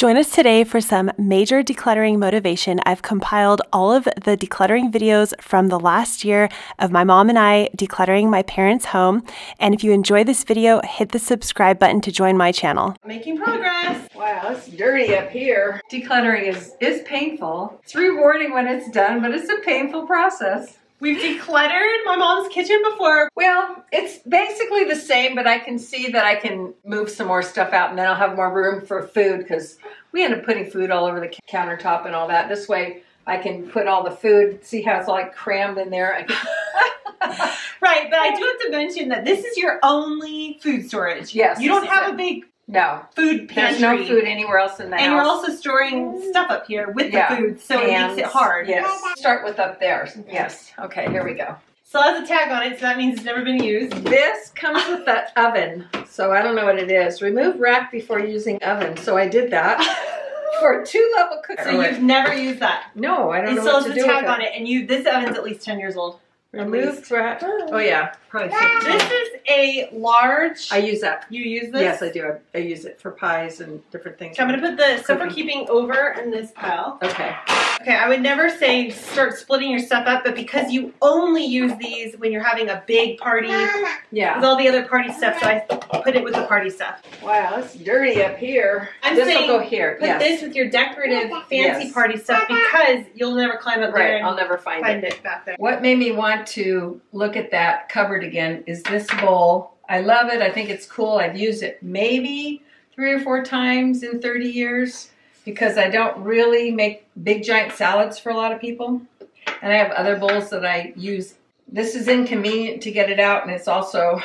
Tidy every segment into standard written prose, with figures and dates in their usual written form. Join us today for some major decluttering motivation. I've compiled all of the decluttering videos from the last year of my mom and I decluttering my parents' home. And if you enjoy this video, hit the subscribe button to join my channel. Making progress. Wow, it's dirty up here. Decluttering is painful. It's rewarding when it's done, but it's a painful process. We've decluttered my mom's kitchen before. Well, it's basically the same, but I can see that I can move some more stuff out and then I'll have more room for food because we end up putting food all over the countertop and all that. This way I can put all the food, see how it's all like crammed in there. Right, but I do have to mention that this is your only food storage. Yes. You don't have a big food pantry. There's no food anywhere else in the house. And we're also storing stuff up here with the food, so it makes it hard. Yes. Start with up there. Yes. Okay, here we go. So it has a tag on it, so that means it's never been used. This comes with the oven, so I don't know what it is. Remove rack before using oven, so I did that. For a two-level cooker. So you've never used that? No, I don't know what to do with it. It still has a tag on it, and this oven's at least 10 years old. Remove rack. Oh yeah, probably. This is a large. I use that. You use this? Yes, I do. I use it for pies and different things. So I'm gonna put the stuff we're keeping over in this pile. Okay. Okay, I would never say start splitting your stuff up, but because you only use these when you're having a big party with all the other party stuff, so I put it with the party stuff. Wow, it's dirty up here. I'm saying will go here. Put this with your decorative fancy party stuff because you'll never climb up there. Right, I'll never find it back there. What made me want to look at that cupboard again is this bowl. I love it. I think it's cool. I've used it maybe 3 or 4 times in 30 years. Because I don't really make big giant salads for a lot of people. And I have other bowls that I use. This is inconvenient to get it out and it's also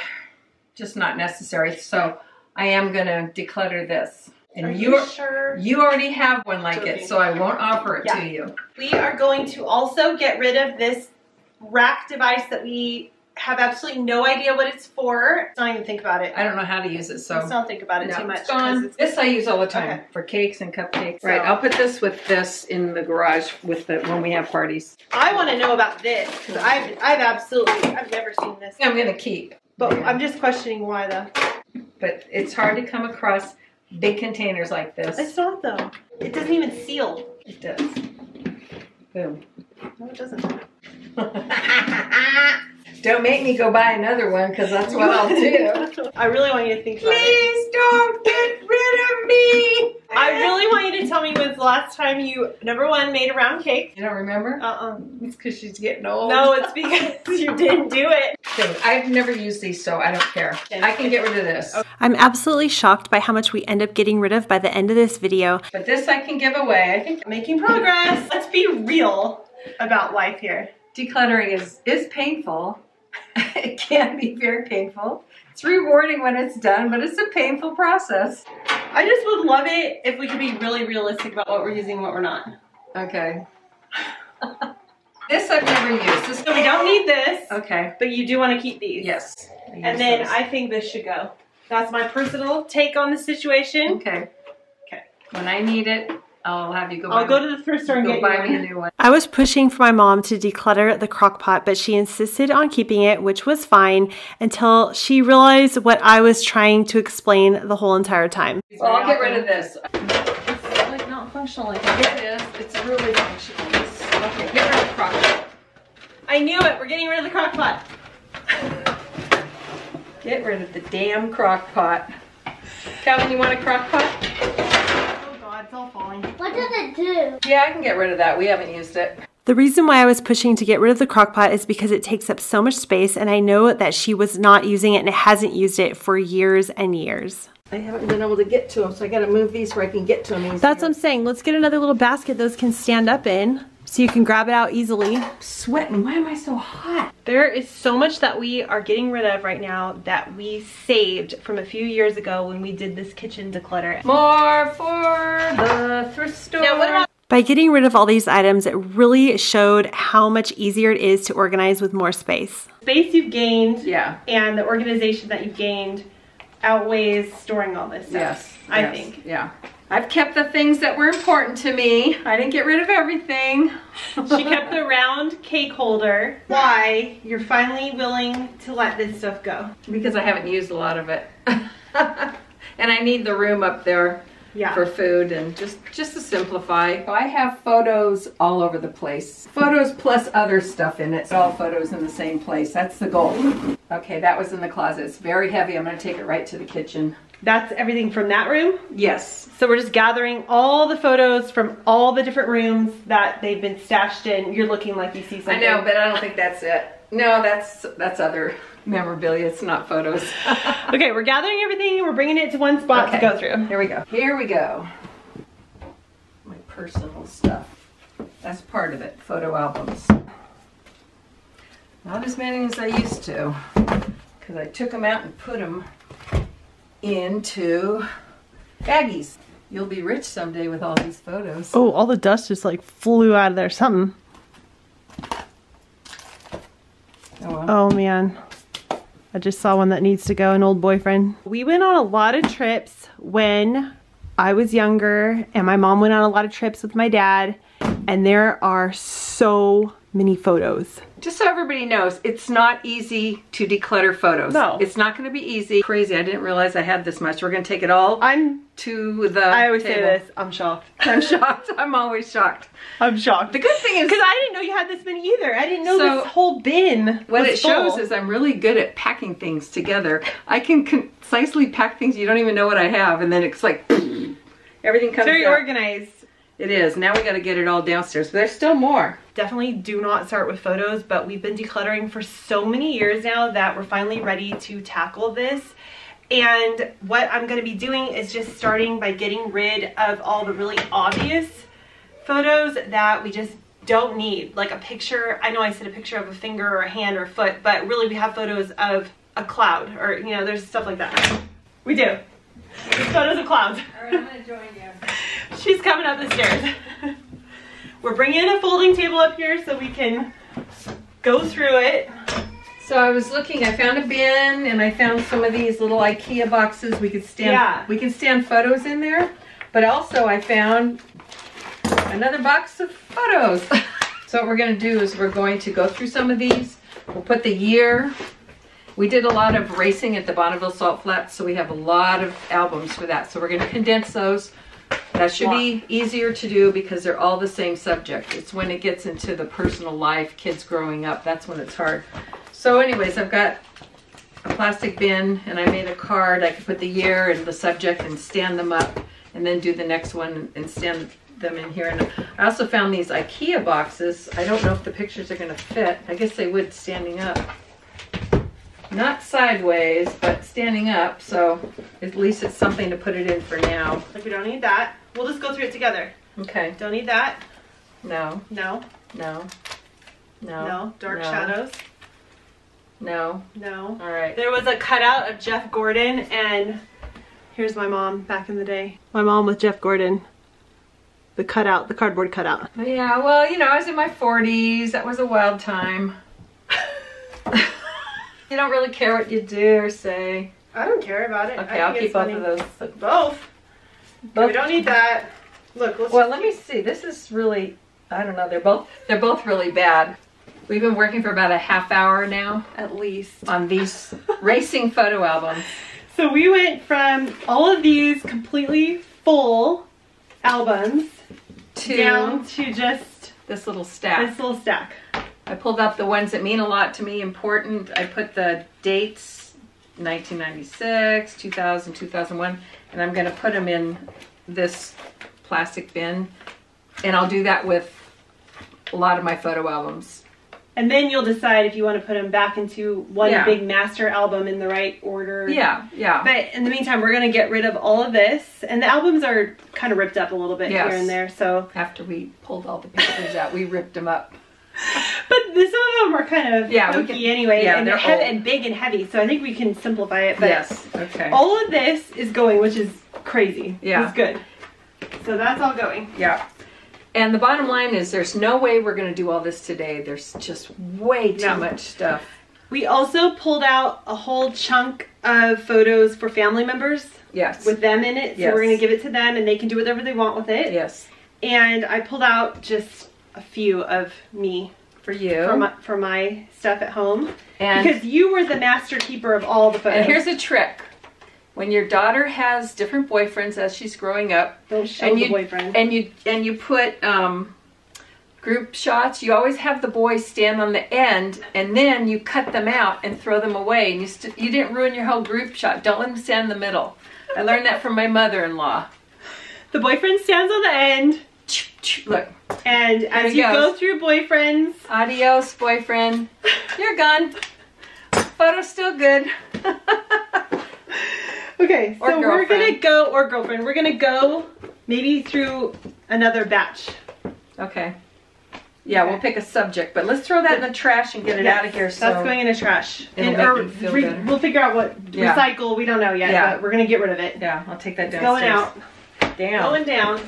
just not necessary. So I am gonna declutter this. And you already have one like it, so I won't offer it to you. We are going to also get rid of this rack device that we have absolutely no idea what it's for. Don't even think about it. I don't know how to use it, so. Let's not think about it too much. It's gone. This I use all the time for cakes and cupcakes. Right, I'll put this with this in the garage with the when we have parties. I want to know about this because I've never seen this. I'm gonna keep. But I'm just questioning why though. But it's hard to come across big containers like this. It's not though. It doesn't even seal. It does. Boom. No, it doesn't. Don't make me go buy another one because that's what I'll do. I really want you to think about it. Please don't get rid of me. I really want you to tell me when's the last time you, #1, made a round cake. You don't remember? Uh-uh. It's because she's getting old. No, it's because you didn't do it. I've never used these, so I don't care. I can get rid of this. I'm absolutely shocked by how much we end up getting rid of by the end of this video. But this I can give away. I think making progress. Let's be real about life here. Decluttering is painful. It can be very painful. It's rewarding when it's done, but it's a painful process. I just would love it if we could be really realistic about what we're using and what we're not. Okay. This I've never used. So we don't need this. Okay. But you do want to keep these. Yes. And then I think this should go. That's my personal take on the situation. Okay. Okay. When I need it, I'll have you go buy go to the thrift store and buy me a new one. I was pushing for my mom to declutter the crock pot, but she insisted on keeping it, which was fine, until she realized what I was trying to explain the whole entire time. Well, I'll get rid of this. It's like not functional like it is. It's really functional. Okay, get rid of the crock pot. I knew it. We're getting rid of the crock pot. Get rid of the damn crock pot. Calvin, you want a crock pot? It's all falling. What does it do? Yeah, I can get rid of that. We haven't used it. The reason why I was pushing to get rid of the crock pot is because it takes up so much space and I know that she was not using it and hasn't used it for years and years. I haven't been able to get to them, so I gotta move these where I can get to them easier. That's what I'm saying. Let's get another little basket those can stand up in so you can grab it out easily. I'm sweating. Why am I so hot? There is so much that we are getting rid of right now that we saved from a few years ago when we did this kitchen declutter. More for the thrift store. Now, what about by getting rid of all these items, it really showed how much easier it is to organize with more space. Space you've gained and the organization that you've gained outweighs storing all this stuff. Yes, I think. Yeah. I've kept the things that were important to me. I didn't get rid of everything. She kept the round cake holder. Why? You're finally willing to let this stuff go. Because I haven't used a lot of it. And I need the room up there yeah, for food, and just to simplify. So I have photos all over the place. Photos plus other stuff in it. It's all photos in the same place. That's the goal. Okay, that was in the closet. It's very heavy. I'm going to take it right to the kitchen. That's everything from that room? Yes. So we're just gathering all the photos from all the different rooms that they've been stashed in. You're looking like you see something. I know, but I don't think that's it. No, that's other memorabilia. It's not photos. Okay, we're gathering everything and we're bringing it to one spot to go through. Here we go. Here we go. My personal stuff. That's part of it. Photo albums. Not as many as I used to, because I took them out and put them into baggies. You'll be rich someday with all these photos. Oh, all the dust just like flew out of there. Something. Oh, well. Oh man, I just saw one that needs to go, an old boyfriend. We went on a lot of trips when I was younger, and my mom went on a lot of trips with my dad, and there are so many photos. Just so everybody knows, it's not easy to declutter photos. No. It's not gonna be easy. Crazy, I didn't realize I had this much. We're gonna take it all to the I always table. Say this, I'm shocked. I'm shocked, I'm always shocked. I'm shocked. The good thing is, because I didn't know you had this many either. I didn't know this whole bin What it shows full. Is I'm really good at packing things together. I can concisely pack things you don't even know what I have, and then it's like, everything comes very organized. It is. Now we got to get it all downstairs, but there's still more. Definitely do not start with photos, but we've been decluttering for so many years now that we're finally ready to tackle this. And what I'm going to be doing is just starting by getting rid of all the really obvious photos that we just don't need. Like a picture, I know I said a picture of a finger or a hand or a foot, but really we have photos of a cloud, or you know, there's stuff like that. We do. Photos of clouds. All right, I'm going to join you. She's coming up the stairs. We're bringing a folding table up here so we can go through it. So I was looking, I found a bin and I found some of these little IKEA boxes. We could stand, we can stand photos in there, but also I found another box of photos. So what we're going to do is we're going to go through some of these. We'll put the year. We did a lot of racing at the Bonneville Salt Flats, so we have a lot of albums for that. So we're going to condense those. That should be easier to do because they're all the same subject. It's when it gets into the personal life, kids growing up, that's when it's hard. So anyways, I've got a plastic bin and I made a card. I could put the year and the subject and stand them up and then do the next one and stand them in here. And I also found these IKEA boxes. I don't know if the pictures are going to fit. I guess they would standing up. Not sideways, but standing up, so at least it's something to put it in for now. Like we don't need that. We'll just go through it together. Okay. Don't need that. No. No. No. No. No. Dark shadows. No. No. All right. There was a cutout of Jeff Gordon, and here's my mom back in the day. My mom with Jeff Gordon. The cutout, the cardboard cutout. Yeah, well, you know, I was in my 40s. That was a wild time. You don't really care what you do or say. I don't care about it. Okay, I'll keep both of those. Both. We don't need that. Look. Well, let me see. This is really. I don't know. They're both really bad. We've been working for about a half hour now, at least, on these racing photo albums. So we went from all of these completely full albums to down to just this little stack. This little stack. I pulled up the ones that mean a lot to me, important. I put the dates, 1996, 2000, 2001, and I'm going to put them in this plastic bin. And I'll do that with a lot of my photo albums. And then you'll decide if you want to put them back into one big master album in the right order. Yeah, yeah. But in the meantime, we're going to get rid of all of this. And the albums are kind of ripped up a little bit here and there. So after we pulled all the pictures out, we ripped them up. But some of them are kind of funky anyway, and they're heavy and big and heavy, so I think we can simplify it. But okay. All of this is going, which is crazy. Yeah. It's good. So that's all going. Yeah. And the bottom line is there's no way we're going to do all this today. There's just way too much stuff. We also pulled out a whole chunk of photos for family members. Yes. With them in it, so we're going to give it to them, and they can do whatever they want with it. Yes. And I pulled out just a few of me for you for my stuff at home, and because you were the master keeper of all the photos. And here's a trick: when your daughter has different boyfriends as she's growing up, don't show the boyfriend. And you put group shots. You always have the boys stand on the end, and then you cut them out and throw them away. And you didn't ruin your whole group shot. Don't let them stand in the middle. I learned that from my mother-in-law. The boyfriend stands on the end. Look. And as you go through boyfriends, adios boyfriend, you're gone. Photo's still good. Okay, so we're gonna go, or girlfriend, we're gonna go maybe through another batch. Okay. Yeah, okay. We'll pick a subject, but let's throw that in the trash and get it out of here. So that's going in the trash. We'll figure out what recycle. We don't know yet, but we're gonna get rid of it. Yeah, I'll take that downstairs. Going out. Down. Going down.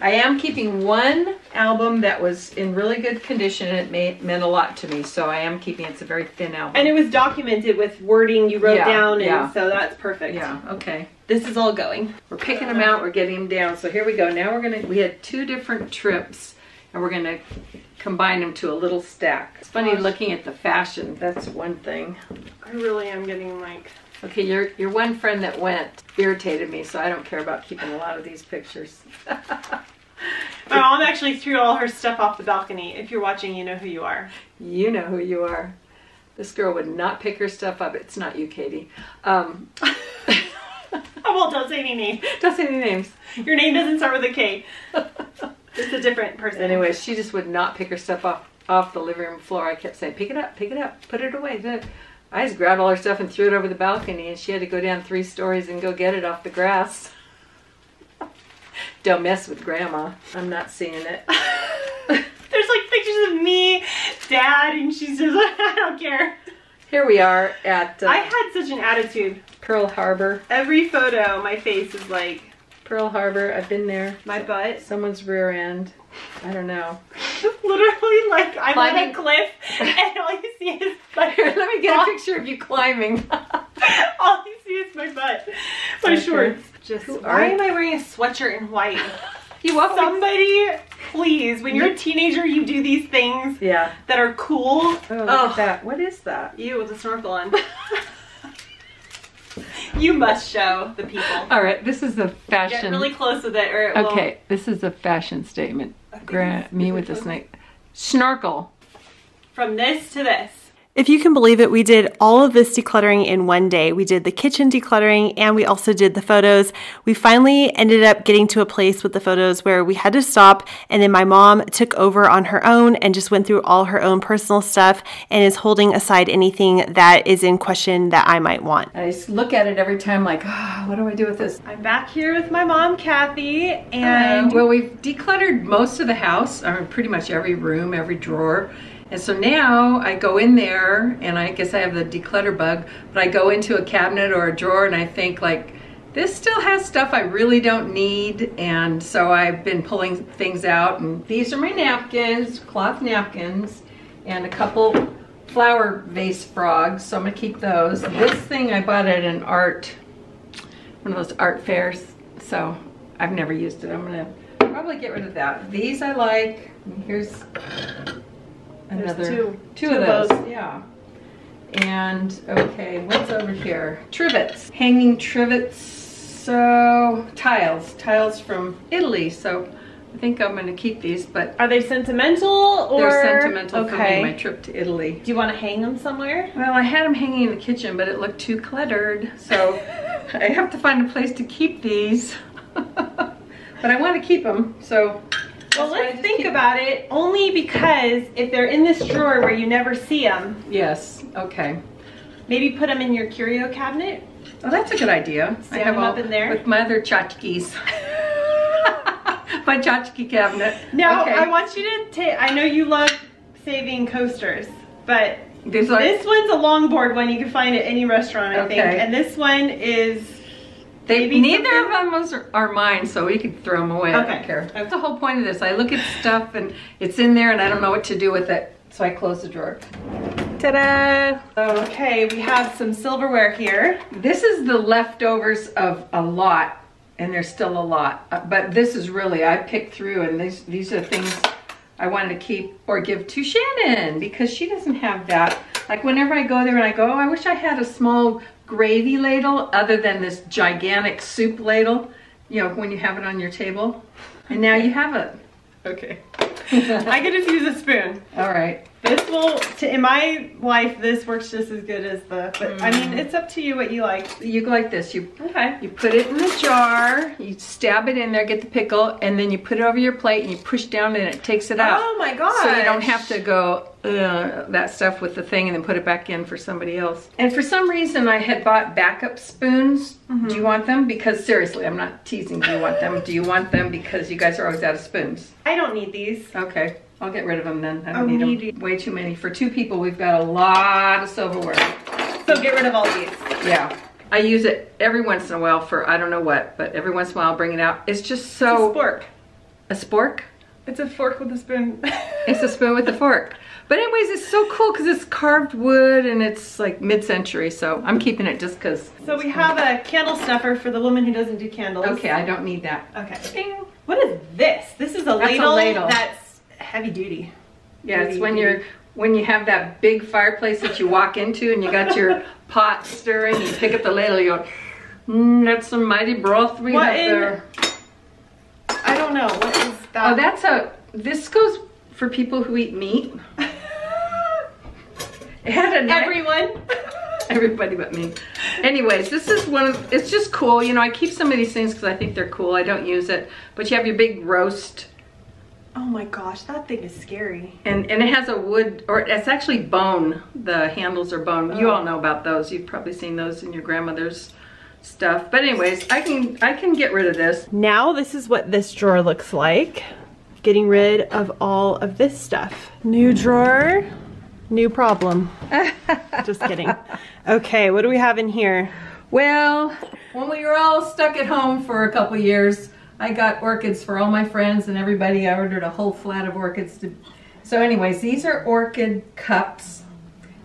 I am keeping one album that was in really good condition, and it meant a lot to me, so I am keeping it. It's a very thin album. And it was documented with wording you wrote down, and so that's perfect. Yeah, okay. This is all going. We're picking them out, we're getting them down. So here we go. Now we had two different trips, and we're gonna combine them to a little stack. It's funny looking at the fashion, that's one thing. I really am getting like... Okay, your one friend that went irritated me, so I don't care about keeping a lot of these pictures. My mom actually threw all her stuff off the balcony. If you're watching, you know who you are. You know who you are. This girl would not pick her stuff up. It's not you, Katie. Well, don't say any names. Don't say any names. Your name doesn't start with a K. It's a different person. Anyway, she just would not pick her stuff off the living room floor. I kept saying, pick it up, put it away. I just grabbed all her stuff and threw it over the balcony, and she had to go down 3 stories and go get it off the grass. Don't mess with Grandma. I'm not seeing it. There's like pictures of me, Dad, and she's just like, I don't care. Here we are at... I had such an attitude. Pearl Harbor. Every photo, my face is like... Pearl Harbor, I've been there. My butt. Someone's rear end. I don't know. Literally, like, I'm climbing on a cliff, and all you see is my butt. Let me get a picture of you climbing. All you see is my butt. My shorts. Just, why am I wearing a sweatshirt in white? You welcome. Somebody, please, when you're a teenager, you do these things that are cool. Oh, look at that. What is that? Ew, with a snorkel on. You must show the people. All right, this is the fashion. Get really close with it, or it will... Okay, this is a fashion statement. Me with the snake. Snorkel. From this to this. If you can believe it, we did all of this decluttering in one day. We did the kitchen decluttering, and we also did the photos. We finally ended up getting to a place with the photos where we had to stop, and then my mom took over on her own and just went through all her own personal stuff and is holding aside anything that is in question that I might want. I just look at it every time like, oh, what do I do with this? I'm back here with my mom, Kathy, and... well, we've decluttered most of the house, or pretty much every room, every drawer. And so now I go in there, and I guess I have the declutter bug, but I go into a cabinet or a drawer and I think like, this still has stuff I really don't need, and so I've been pulling things out, and these are my napkins, cloth napkins, and a couple flower vase frogs, so I'm gonna keep those. This thing I bought at an art, one of those art fairs, so I've never used it. I'm gonna probably get rid of that. These I like, and here's... another two of those, yeah. And okay, what's over here? Trivets, hanging trivets, so tiles from Italy. So I think I'm going to keep these, but are they sentimental or they're sentimental for me, my trip to Italy. Do you want to hang them somewhere? Well, I had them hanging in the kitchen, but it looked too cluttered, so I have to find a place to keep these. But I want to keep them, so. Well, let's think about it, only because if they're in this drawer where you never see them. Yes, okay. Maybe put them in your curio cabinet. Oh, that's a good idea. Stand I have them all up in there. With my other tchotchkes. My tchotchke cabinet. Now, okay. I want you to take, I know you love saving coasters, but this one's a longboard one. You can find at any restaurant, I think. And this one is... neither of them are mine, so we could throw them away. I don't care. That's the whole point of this. I look at stuff and it's in there and I don't know what to do with it, so I close the drawer. Ta-da! Okay, we have some silverware here. This is the leftovers of a lot, and there's still a lot, but this is really, I picked through, and these are things I wanted to keep or give to Shannon because she doesn't have that. Like whenever I go there and I go, oh, I wish I had a small gravy ladle other than this gigantic soup ladle, you know, when you have it on your table. And now you have it. Okay. I could just use a spoon. All right. This will, in my life, this works just as good as the, but I mean, it's up to you what you like. You go like this. You put it in the jar, you stab it in there, get the pickle, and then you put it over your plate and you push down and it takes it out. Oh my gosh. So you don't have to go, that stuff with the thing and then put it back in for somebody else. And for some reason I had bought backup spoons. Do you want them? Because seriously, I'm not teasing. Do you want them? Do you want them? Because you guys are always out of spoons. I don't need these. Okay. I'll get rid of them then. I don't need them. Way too many. For two people, we've got a lot of silverware. So get rid of all these. Yeah. I use it every once in a while for I don't know what, but every once in a while I'll bring it out. It's just so... It's a spork. A spork? It's a fork with a spoon. It's a spoon with a fork. But anyways, it's so cool because it's carved wood and it's like mid-century, so I'm keeping it just because... So we have a candle stuffer for the woman who doesn't do candles. Okay, I don't need that. Okay. Ding. What is this? This is a ladle that's... Heavy duty. Yeah, it's when you're when you have that big fireplace that you walk into and you got your pot stirring, you pick up the ladle, you go, that's some mighty broth we have there. I don't know. What is that? Oh, that's a, this goes for people who eat meat. It had a knife. Everyone. Everybody but me. Anyways, this is one of, it's just cool. You know, I keep some of these things because I think they're cool. I don't use it. But you have your big roast. Oh my gosh, that thing is scary. And it has a wood, or it's actually bone. The handles are bone. Oh. You all know about those. You've probably seen those in your grandmother's stuff. But anyways, I can get rid of this. Now this is what this drawer looks like. Getting rid of all of this stuff. New drawer, new problem. Just kidding. Okay, what do we have in here? Well, when we were all stuck at home for a couple years, I got orchids for all my friends and everybody. I ordered a whole flat of orchids. So anyways, these are orchid cups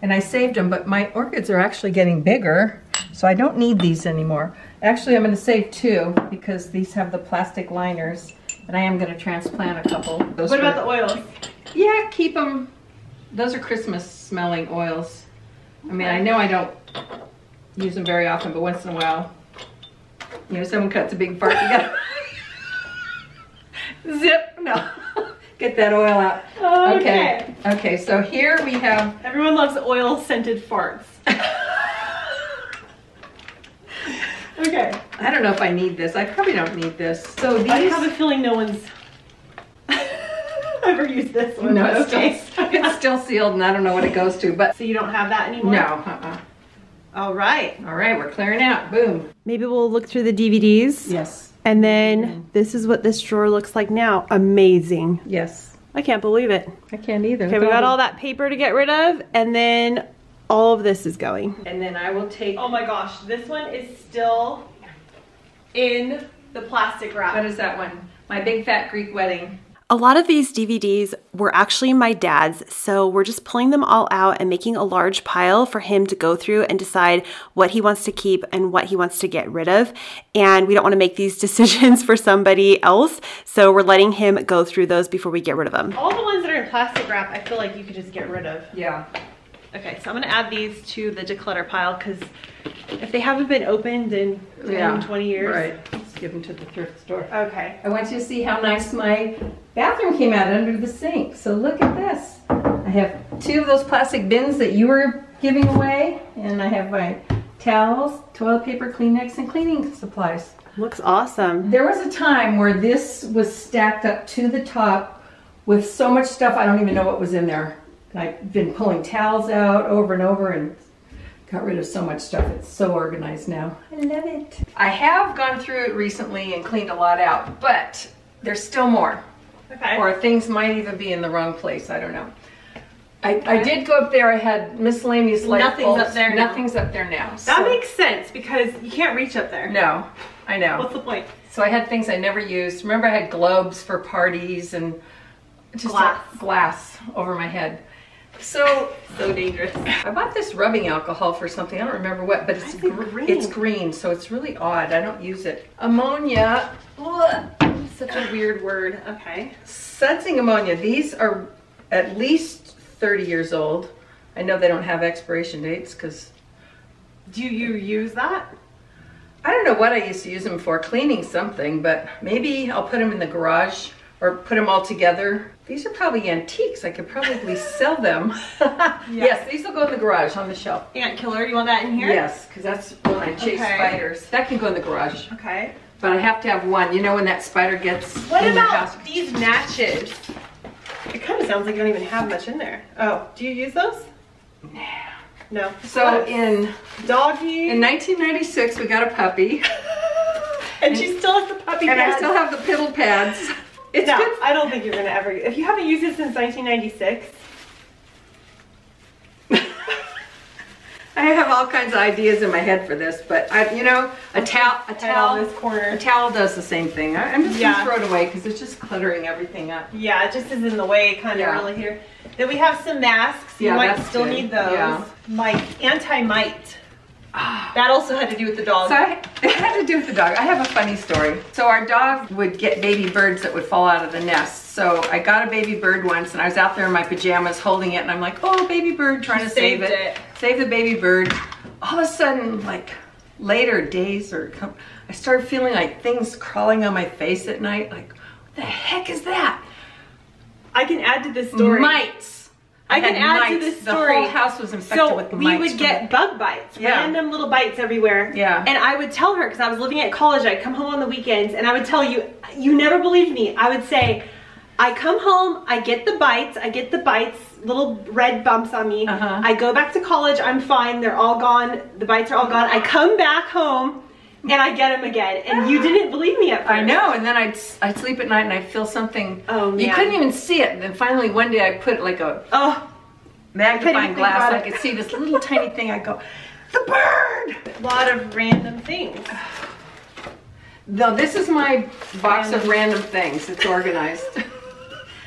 and I saved them, but my orchids are actually getting bigger. So I don't need these anymore. Actually, I'm going to save two because these have the plastic liners and I am going to transplant a couple. Those what about the oils? Yeah, keep them. Those are Christmas smelling oils. I mean, I know I don't use them very often, but once in a while, you know, someone cuts a big fart, you got zip, no, get that oil out. Okay. Okay, so here we have... Everyone loves oil-scented farts. Okay. I don't know if I need this. I probably don't need this. So these... I have a feeling no one's ever used this one. No, it's still sealed and I don't know what it goes to, but... So you don't have that anymore? No, All right. All right, we're clearing out. Boom. Maybe we'll look through the DVDs. Yes. And then this is what this drawer looks like now. Amazing. Yes. I can't believe it. I can't either. Okay, we got all that paper to get rid of, and then all of this is going. And then I will take... Oh my gosh, this one is still in the plastic wrap. What is that one? My Big Fat Greek Wedding. A lot of these DVDs were actually my dad's, so we're just pulling them all out and making a large pile for him to go through and decide what he wants to keep and what he wants to get rid of. And we don't want to make these decisions for somebody else, so we're letting him go through those before we get rid of them. All the ones that are in plastic wrap, I feel like you could just get rid of. Yeah. Okay, so I'm going to add these to the declutter pile because if they haven't been opened in 20 years. Right. Let's give them to the thrift store. Okay. I want you to see how nice my bathroom came out under the sink. So look at this. I have two of those plastic bins that you were giving away. And I have my towels, toilet paper, Kleenex, and cleaning supplies. Looks awesome. There was a time where this was stacked up to the top with so much stuff I don't even know what was in there. I've been pulling towels out over and over and got rid of so much stuff. It's so organized now. I love it. I have gone through it recently and cleaned a lot out, but there's still more. Okay. Or things might even be in the wrong place. I don't know. I did go up there. I had miscellaneous light bulbs. Up there now. Nothing's up there now. That makes sense because you can't reach up there. No, I know. What's the point? So I had things I never used. Remember I had globes for parties and just glass over my head. So dangerous. I bought this rubbing alcohol for something. I don't remember what, but it's green. It's green, so it's really odd. I don't use it. Ammonia. Ugh. Such a weird word. Okay. Sensing ammonia. These are at least 30 years old. I know they don't have expiration dates because Do you use that? I don't know what I used to use them for, cleaning something, but maybe I'll put them in the garage or put them all together. These are probably antiques. I could probably sell them. Yeah. Yes, these will go in the garage on the shelf. Ant killer, you want that in here? Yes, because that's when I chase spiders. That can go in the garage. Okay. But I have to have one. You know when that spider gets in your house. What about these matches? It kind of sounds like you don't even have much in there. Oh, do you use those? No. No. So in 1996 we got a puppy. And she still has the puppy pads. And I still have the piddle pads. It's no, I don't think you're gonna ever. If you haven't used it since 1996, I have all kinds of ideas in my head for this, but I, you know, a towel does the same thing. I'm just gonna throw it away because it's just cluttering everything up. Yeah, it just is in the way, kind of really here. Then we have some masks. You might still need those, like anti-mite. That also had to do with the dog. So it had to do with the dog. I have a funny story. So our dog would get baby birds that would fall out of the nest. So I got a baby bird once and I was out there in my pajamas holding it and I'm like, oh, baby bird, trying to save it. Save the baby bird. All of a sudden, like later days or I started feeling like things crawling on my face at night. Like, what the heck is that? I can add to this story. Mites. I can add to this story. The whole house was infected with mites. So we would get bug bites, random little bites everywhere. Yeah. And I would tell her, because I was living at college, I'd come home on the weekends, and I would tell you, you never believed me. I would say, I come home, I get the bites, little red bumps on me. Uh-huh. I go back to college, I'm fine, they're all gone, the bites are all gone. I come back home, and I get them again, and you didn't believe me at first. I know, and then I'd sleep at night and I'd feel something. Oh, man. You couldn't even see it. And then finally one day I put like a magnifying glass, I could see this little tiny thing. I go, the bird! A lot of random things. No, this is my box of random things. It's organized.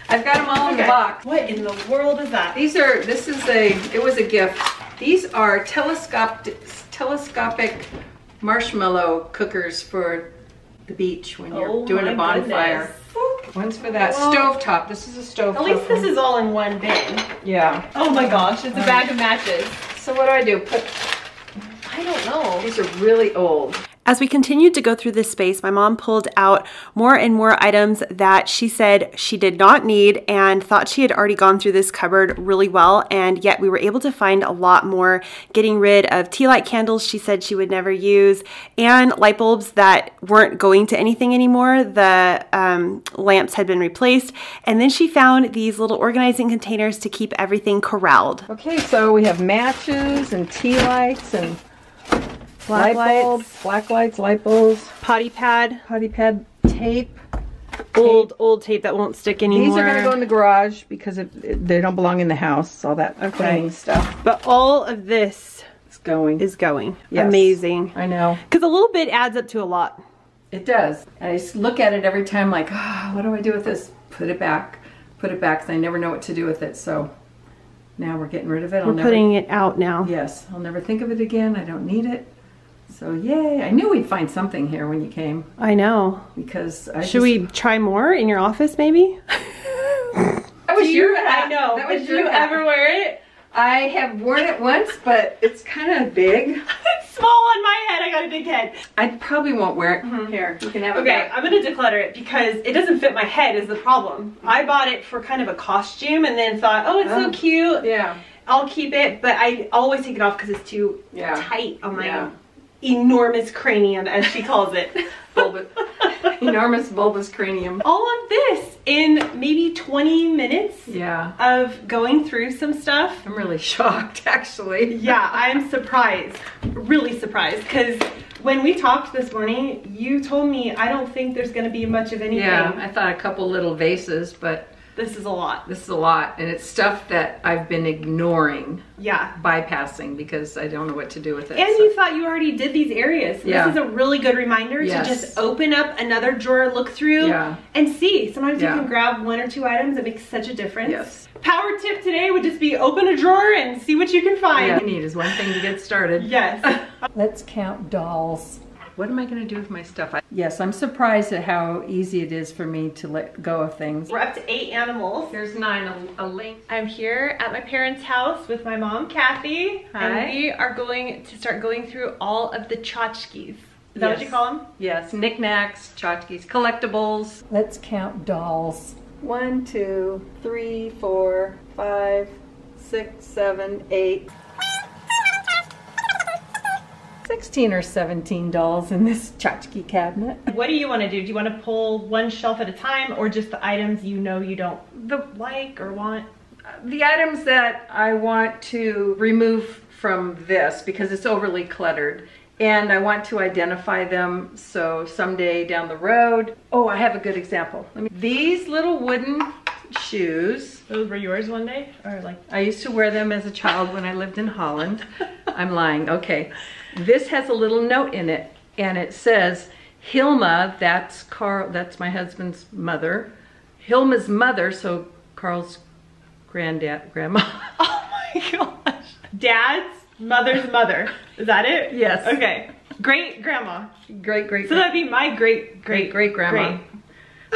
I've got them all in the box. What in the world is that? These are, it was a gift. These are telescopic marshmallow cookers for the beach when you're doing a bonfire. Goodness. One's for that. Stovetop. This is a stovetop. At least this is all in one bin. Yeah. Oh my gosh, it's a bag of matches. So what do I do? I don't know. These are really old. As we continued to go through this space, my mom pulled out more and more items that she said she did not need and thought she had already gone through this cupboard really well, and yet we were able to find a lot more, getting rid of tea light candles she said she would never use and light bulbs that weren't going to anything anymore. The lamps had been replaced, and then she found these little organizing containers to keep everything corralled. Okay, so we have matches and tea lights and black lights, light bulbs, potty pad, tape, old tape that won't stick anymore. These are going to go in the garage because they don't belong in the house. All that cleaning stuff. But all of this is going. Yes. Amazing. I know. Because a little bit adds up to a lot. It does. And I just look at it every time like, what do I do with this? Put it back because I never know what to do with it. So now we're getting rid of it. We're putting it out now. Yes. I'll never think of it again. I don't need it. So yay, I knew we'd find something here when you came. I know. Because should we try more in your office maybe? That was your hat. I know. That was your hat. Did you ever wear it? I have worn it once, but it's kind of big. It's small on my head. I got a big head. I probably won't wear it. Mm-hmm. Here, you can have it. Okay, I'm going to declutter it because it doesn't fit my head is the problem. I bought it for kind of a costume and then thought, oh, it's so cute. Yeah. I'll keep it, but I always take it off because it's too tight on my enormous cranium, as she calls it. Enormous bulbous cranium. All of this in maybe 20 minutes of going through some stuff. I'm really shocked, actually. Yeah, I'm surprised. Really surprised, because when we talked this morning, you told me I don't think there's going to be much of anything. Yeah, I thought a couple little vases, but this is a lot. This is a lot, and it's stuff that I've been ignoring, bypassing because I don't know what to do with it. And you thought you already did these areas. This is a really good reminder to just open up another drawer, look through, and see. Sometimes you can grab one or two items. It makes such a difference. Yes. Power tip today would just be open a drawer and see what you can find. All you need is one thing to get started. Yes. Let's count dolls. what am I going to do with my stuff? Yes, I'm surprised at how easy it is for me to let go of things. We're up to 8 animals. There's 9, a link. I'm here at my parents' house with my mom, Kathy. Hi. And we are going to start going through all of the tchotchkes. Is that what you call them? Yes, knickknacks, tchotchkes, collectibles. Let's count dolls. 1, 2, 3, 4, 5, 6, 7, 8. 16 or 17 dolls in this tchotchke cabinet. What do you want to do? Do you want to pull one shelf at a time, or just the items you know you don't like or want? The items that I want to remove from this because it's overly cluttered. And I want to identify them so someday down the road. Oh, I have a good example. These little wooden shoes. Those were yours one day? Or like I used to wear them as a child when I lived in Holland. I'm lying, okay. This has a little note in it and it says, Hilma, that's Carl, that's my husband's mother. Hilma's mother, so Carl's grandma. Oh my gosh. Dad's mother's mother. Is that it? Yes. Okay. Great grandma. Great great. So that'd be my great great great grandma. Great.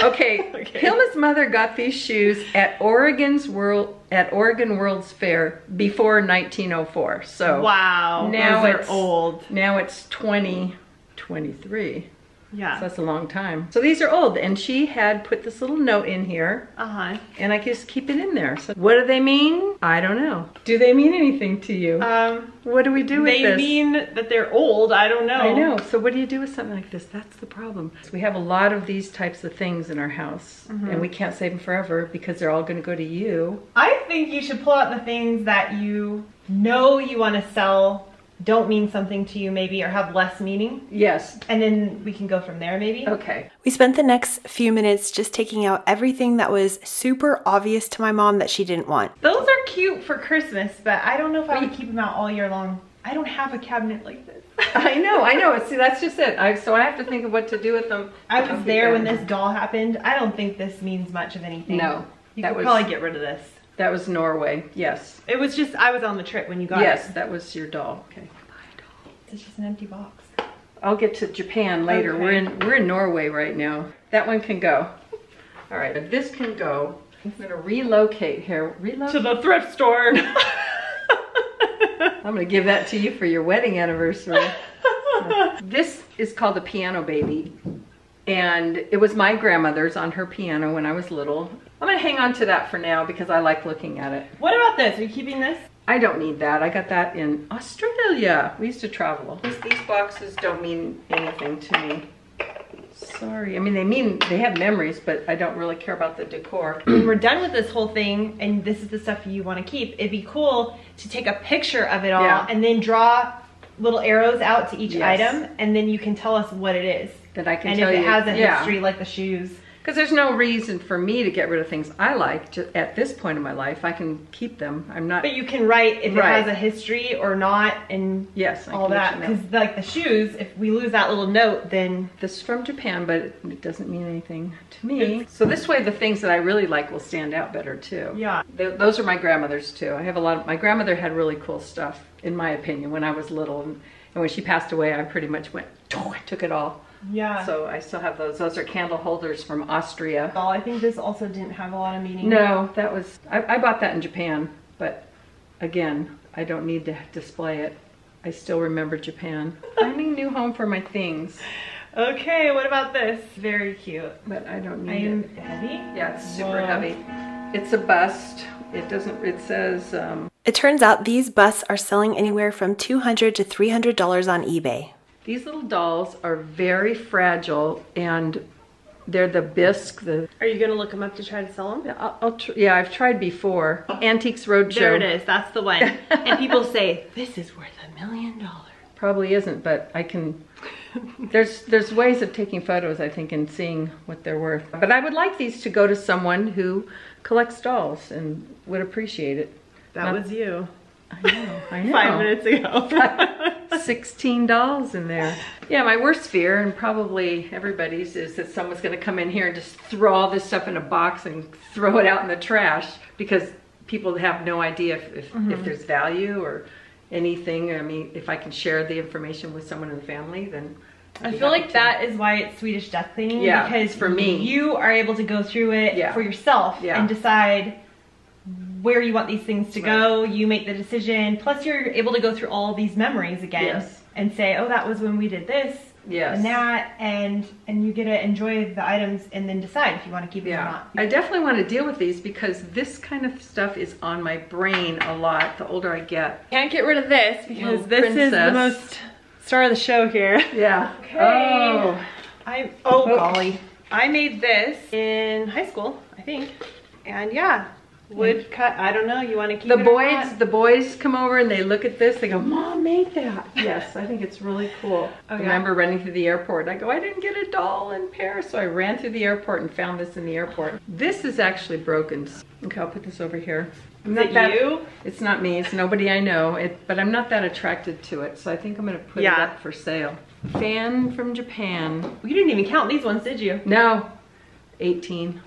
Okay. Okay. Hilma's mother got these shoes at Oregon World's Fair before 1904. So wow. Now it's old. Now it's 2023. Yeah. So that's a long time. So these are old, and she had put this little note in here. Uh-huh. And I just keep it in there. So what do they mean? I don't know. Do they mean anything to you? What do we do with this? They mean that they're old. I don't know. I know. So what do you do with something like this? That's the problem. So we have a lot of these types of things in our house, mm-hmm. and we can't save them forever because they're all going to go to you. I think you should pull out the things that you know you want to sell. Don't mean something to you maybe, or have less meaning. Yes. And then we can go from there maybe. Okay. We spent the next few minutes just taking out everything that was super obvious to my mom that she didn't want. Those are cute for Christmas, but I don't know if I would keep them out all year long. I don't have a cabinet like this. I know. See, that's just it. So I have to think of what to do with them. I was there when this doll happened. I don't think this means much of anything. No. You could probably get rid of this. That was Norway, yes. It was just, I was on the trip when you got it. Yes, that was your doll. Okay. My doll. It's just an empty box. I'll get to Japan later. Okay. We're in Norway right now. That one can go. All right, this can go. I'm gonna relocate here. Relocate? To the thrift store. I'm gonna give that to you for your wedding anniversary. This is called the Piano Baby. And it was my grandmother's on her piano when I was little. I'm gonna hang on to that for now because I like looking at it. What about this? Are you keeping this? I don't need that. I got that in Australia. We used to travel. These boxes don't mean anything to me. Sorry. I mean, they have memories, but I don't really care about the decor. When we're done with this whole thing and this is the stuff you want to keep, it'd be cool to take a picture of it all and then draw little arrows out to each item, and then you can tell us what it is. That I can tell you. And if it has a history like the shoes. Because there's no reason for me to get rid of things I like at this point in my life. I can keep them. I'm not. But you can write if it has a history or not, and all that. Because like the shoes, if we lose that little note, then this is from Japan, but it doesn't mean anything to me. So this way, the things that I really like will stand out better too. Yeah. Those are my grandmother's too. I have a lot of. My grandmother had really cool stuff, in my opinion, when I was little, and when she passed away, I pretty much went, I took it all. Yeah. So I still have those. Those are candle holders from Austria. Well, I think this also didn't have a lot of meaning. No, that was, I bought that in Japan, but again, I don't need to display it. I still remember Japan. Finding a new home for my things. Okay, what about this? Very cute. But I don't need it. Heavy? Yeah, it's super heavy. It's a bust. It doesn't, it says, It turns out these busts are selling anywhere from $200 to $300 on eBay. These little dolls are very fragile, and they're the bisque. Are you going to look them up to try to sell them? Yeah, I've tried before. Antiques Roadshow. There it is. That's the one. And people say, this is worth $1 million. Probably isn't, but I can... There's ways of taking photos, I think, and seeing what they're worth. But I would like these to go to someone who collects dolls and would appreciate it. That was you. I know. 5 minutes ago. $16 in there. Yeah, my worst fear, and probably everybody's, is that someone's going to come in here and just throw all this stuff in a box and throw it out in the trash, because people have no idea if there's value or anything. I mean, if I can share the information with someone in the family, then I feel like that is why it's Swedish Death Cleaning. Yeah, because for me, you are able to go through it for yourself and decide where you want these things to go. You make the decision. Plus, you're able to go through all these memories again and say, "Oh, that was when we did this and that," and you get to enjoy the items and then decide if you want to keep it or not. I definitely want to deal with these because this kind of stuff is on my brain a lot. The older I get, can't get rid of this because this is the most. Star of the show here. Yeah. Okay. Oh. Oh golly. I made this in high school, I think. And yeah, wood cut. I don't know. You want to keep it or not? The boys come over and they look at this. They go, "Mom made that." Yes, I think it's really cool. Okay. I remember running through the airport. I go, "I didn't get a doll in Paris." So I ran through the airport and found this in the airport. This is actually broken. Okay, I'll put this over here. Is it you? It's not me, it's nobody I know, but I'm not that attracted to it, so I think I'm gonna put it up for sale. Fan from Japan. Well, you didn't even count these ones, did you? No. 18.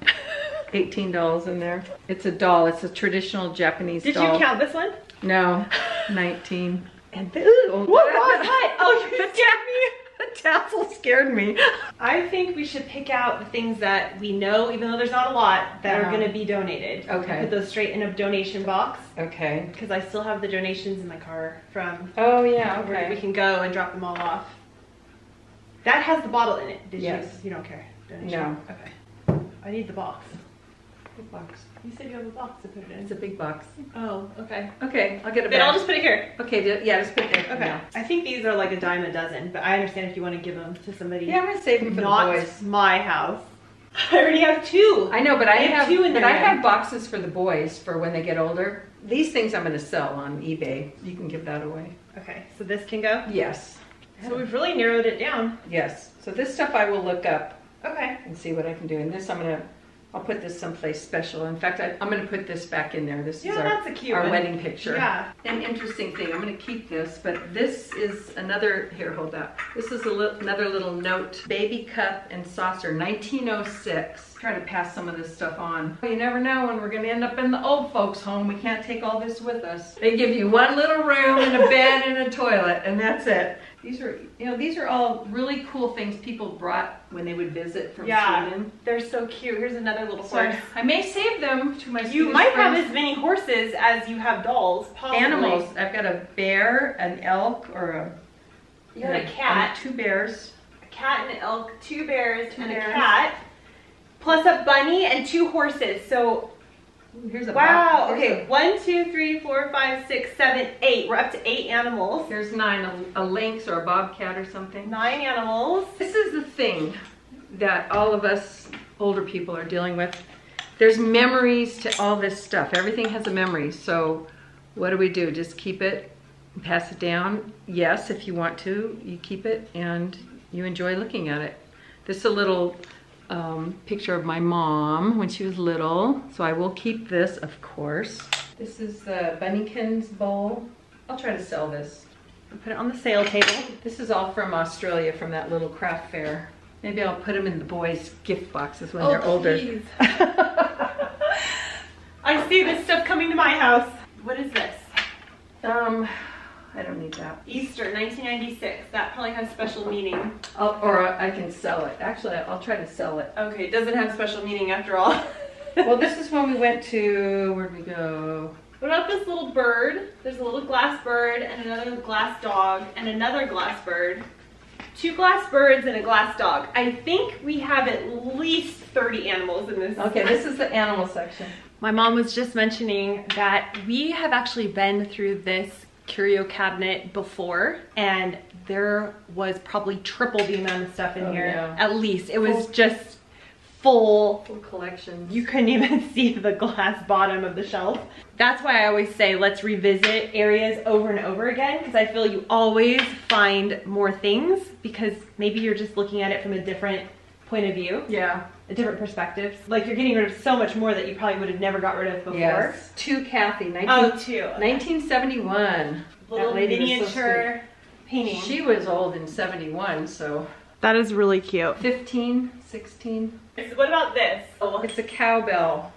18 dolls in there. It's a doll, it's a traditional Japanese doll. Did you count this one? No. 19. And this, what? Oh, you scared me. The tassel scared me. I think we should pick out the things that we know, even though there's not a lot, that are going to be donated. Okay. Put those straight in a donation box. Okay. Because I still have the donations in my car from. Oh yeah. Okay. Where we can go and drop them all off. That has the bottle in it. Did you? You don't care. Donation. No. Okay. I need the box. What box? You said you have a box to put it in. It's a big box. Oh, okay. Okay, I'll get it back. Then I'll just put it here. Okay, yeah, just put it there. Okay. No. I think these are like $10 a dozen, but I understand if you want to give them to somebody. Yeah, I'm going to save them for the boys. Not my house. I already have two. I know, but I have two in there. But I have boxes for the boys for when they get older. These things I'm going to sell on eBay. You can give that away. Okay, so this can go? Yes. So we've really narrowed it down. Yes. So this stuff I will look up. Okay. And see what I can do. And this I'm going to... I'll put this someplace special. In fact, I'm going to put this back in there. This is our wedding picture. Yeah. An interesting thing. I'm going to keep this, but this is another, here, hold up. This is another little note. Baby cup and saucer, 1906. Try to pass some of this stuff on. You never know when we're going to end up in the old folks' home. We can't take all this with us. They give you one little room and a bed and a toilet, and that's it. These are, you know, these are all really cool things people brought when they would visit from Sweden. They're so cute. Here's another little horse. I may save them to my Swedish friends. Have as many horses as you have dolls, possibly. Animals. I've got a bear, an elk, or a... You got a cat. Two bears. A cat, an elk, two bears, and a cat. Plus a bunny and two horses. So... Here's a box. Okay, 1, 2, 3, 4, 5, 6, 7, 8. We're up to 8 animals. There's 9, a lynx or a bobcat or something. 9 animals. This is the thing that all of us older people are dealing with. There's memories to all this stuff. Everything has a memory. So what do we do? Just keep it and pass it down? Yes, if you want to, you keep it and you enjoy looking at it. This is a little... picture of my mom when she was little. So I will keep this, of course. This is the Bunnykins bowl. I'll try to sell this. I'll put it on the sale table. This is all from Australia, from that little craft fair. Maybe I'll put them in the boys' gift boxes when they're older. I see this stuff coming to my house. What is this? I don't need that. Easter 1996. That probably has special meaning. Or I can sell it. Actually, I'll try to sell it. Okay, it doesn't have special meaning after all. Well, this is when we went to... Where'd we go? What about this little bird? There's a little glass bird and another glass dog and another glass bird. 2 glass birds and a glass dog. I think we have at least 30 animals in this. Okay, this is the animal section. My mom was just mentioning that we have actually been through this curio cabinet before, and there was probably triple the amount of stuff in here. Yeah. At least it was just full collections. You couldn't even see the glass bottom of the shelf. That's why I always say let's revisit areas over and over again, because I feel you always find more things because maybe you're just looking at it from a different point of view. Yeah. A different perspective. Like you're getting rid of so much more that you probably would have never got rid of before. Yes. To Kathy. 1971. Little miniature painting. She was old in 71, so. That is really cute. 15, 16. What about this? Oh, it's a cowbell.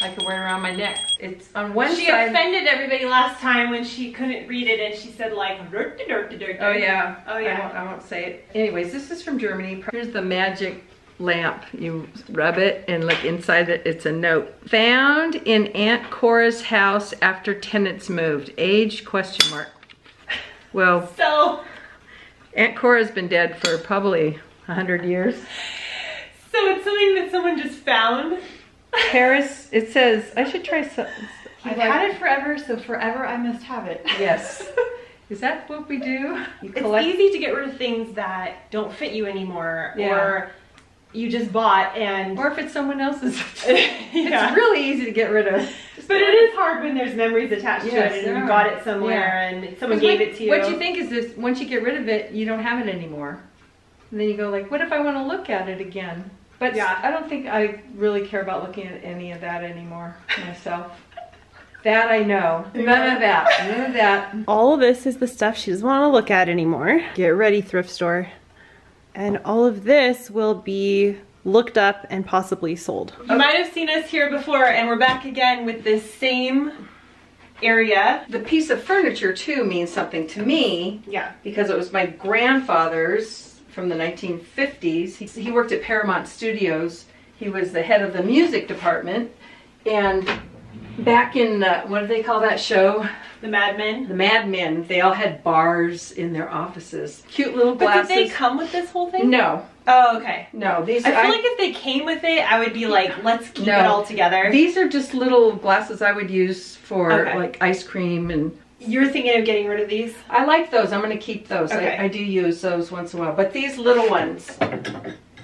I could wear it around my neck. It's on one side. She offended everybody last time when she couldn't read it and she said like dirt to dirt to dirt. Oh yeah. Oh yeah. I won't say it. Anyways, this is from Germany. Here's the magic lamp. You rub it and look inside it. It's a note. Found in Aunt Cora's house after tenants moved. Age question mark. Well, so Aunt Cora's been dead for probably 100 years. So it's something that someone just found. Paris, it says, I should try something. I've had it forever, so forever I must have it. Yes. Is that what we do? You collect. It's easy to get rid of things that don't fit you anymore, yeah, or you just bought and... Or if it's someone else's. Yeah. It's really easy to get rid of. But it is hard when there's memories attached, yes, to it, and you got it somewhere, yeah, and someone gave it to you. What you think is this, once you get rid of it, you don't have it anymore. And then you go like, what if I want to look at it again? But yeah, I don't think I really care about looking at any of that anymore myself. That I know. None of that. None of that. All of this is the stuff she doesn't want to look at anymore. Get ready, thrift store. And all of this will be looked up and possibly sold. You might have seen us here before, and we're back again with this same area. The piece of furniture too means something to me. Yeah. Because it was my grandfather's. From the 1950s. He worked at Paramount Studios. He was the head of the music department. And back in, what do they call that show? The Mad Men. The Mad Men. They all had bars in their offices. Cute little glasses. But did they come with this whole thing? No. Oh, okay. No. These. I feel like if they came with it, I would be like, let's keep it all together. These are just little glasses I would use for like ice cream and... You're thinking of getting rid of these? I like those. I'm going to keep those. Okay. I do use those once in a while. But these little ones,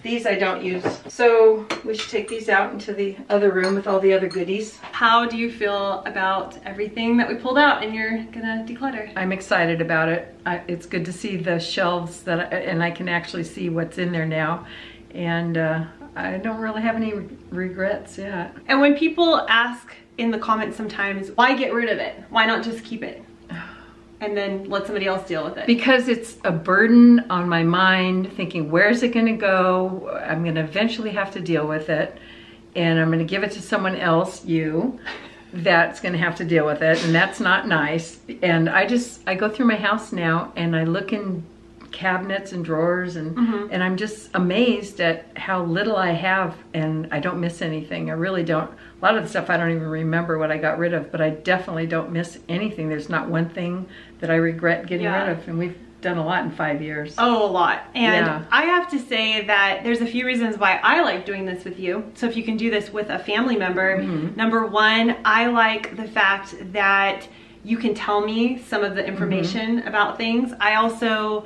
these I don't use. So we should take these out into the other room with all the other goodies. How do you feel about everything that we pulled out and you're going to declutter? I'm excited about it. It's good to see the shelves that, and I can actually see what's in there now. And I don't really have any regrets yet. And when people ask in the comments sometimes, why get rid of it? Why not just keep it? And then let somebody else deal with it. Because it's a burden on my mind, thinking, where's it gonna go? I'm gonna eventually have to deal with it. And I'm gonna give it to someone else, you, that's gonna have to deal with it. And that's not nice. And I go through my house now and I look in cabinets and drawers and, and I'm just amazed at how little I have, and I don't miss anything. I really don't. A lot of the stuff I don't even remember what I got rid of, but I definitely don't miss anything. There's not one thing that I regret getting rid of, and we've done a lot in 5 years. Oh, a lot. And I have to say that there's a few reasons why I like doing this with you. So if you can do this with a family member, number one, I like the fact that you can tell me some of the information about things. I also...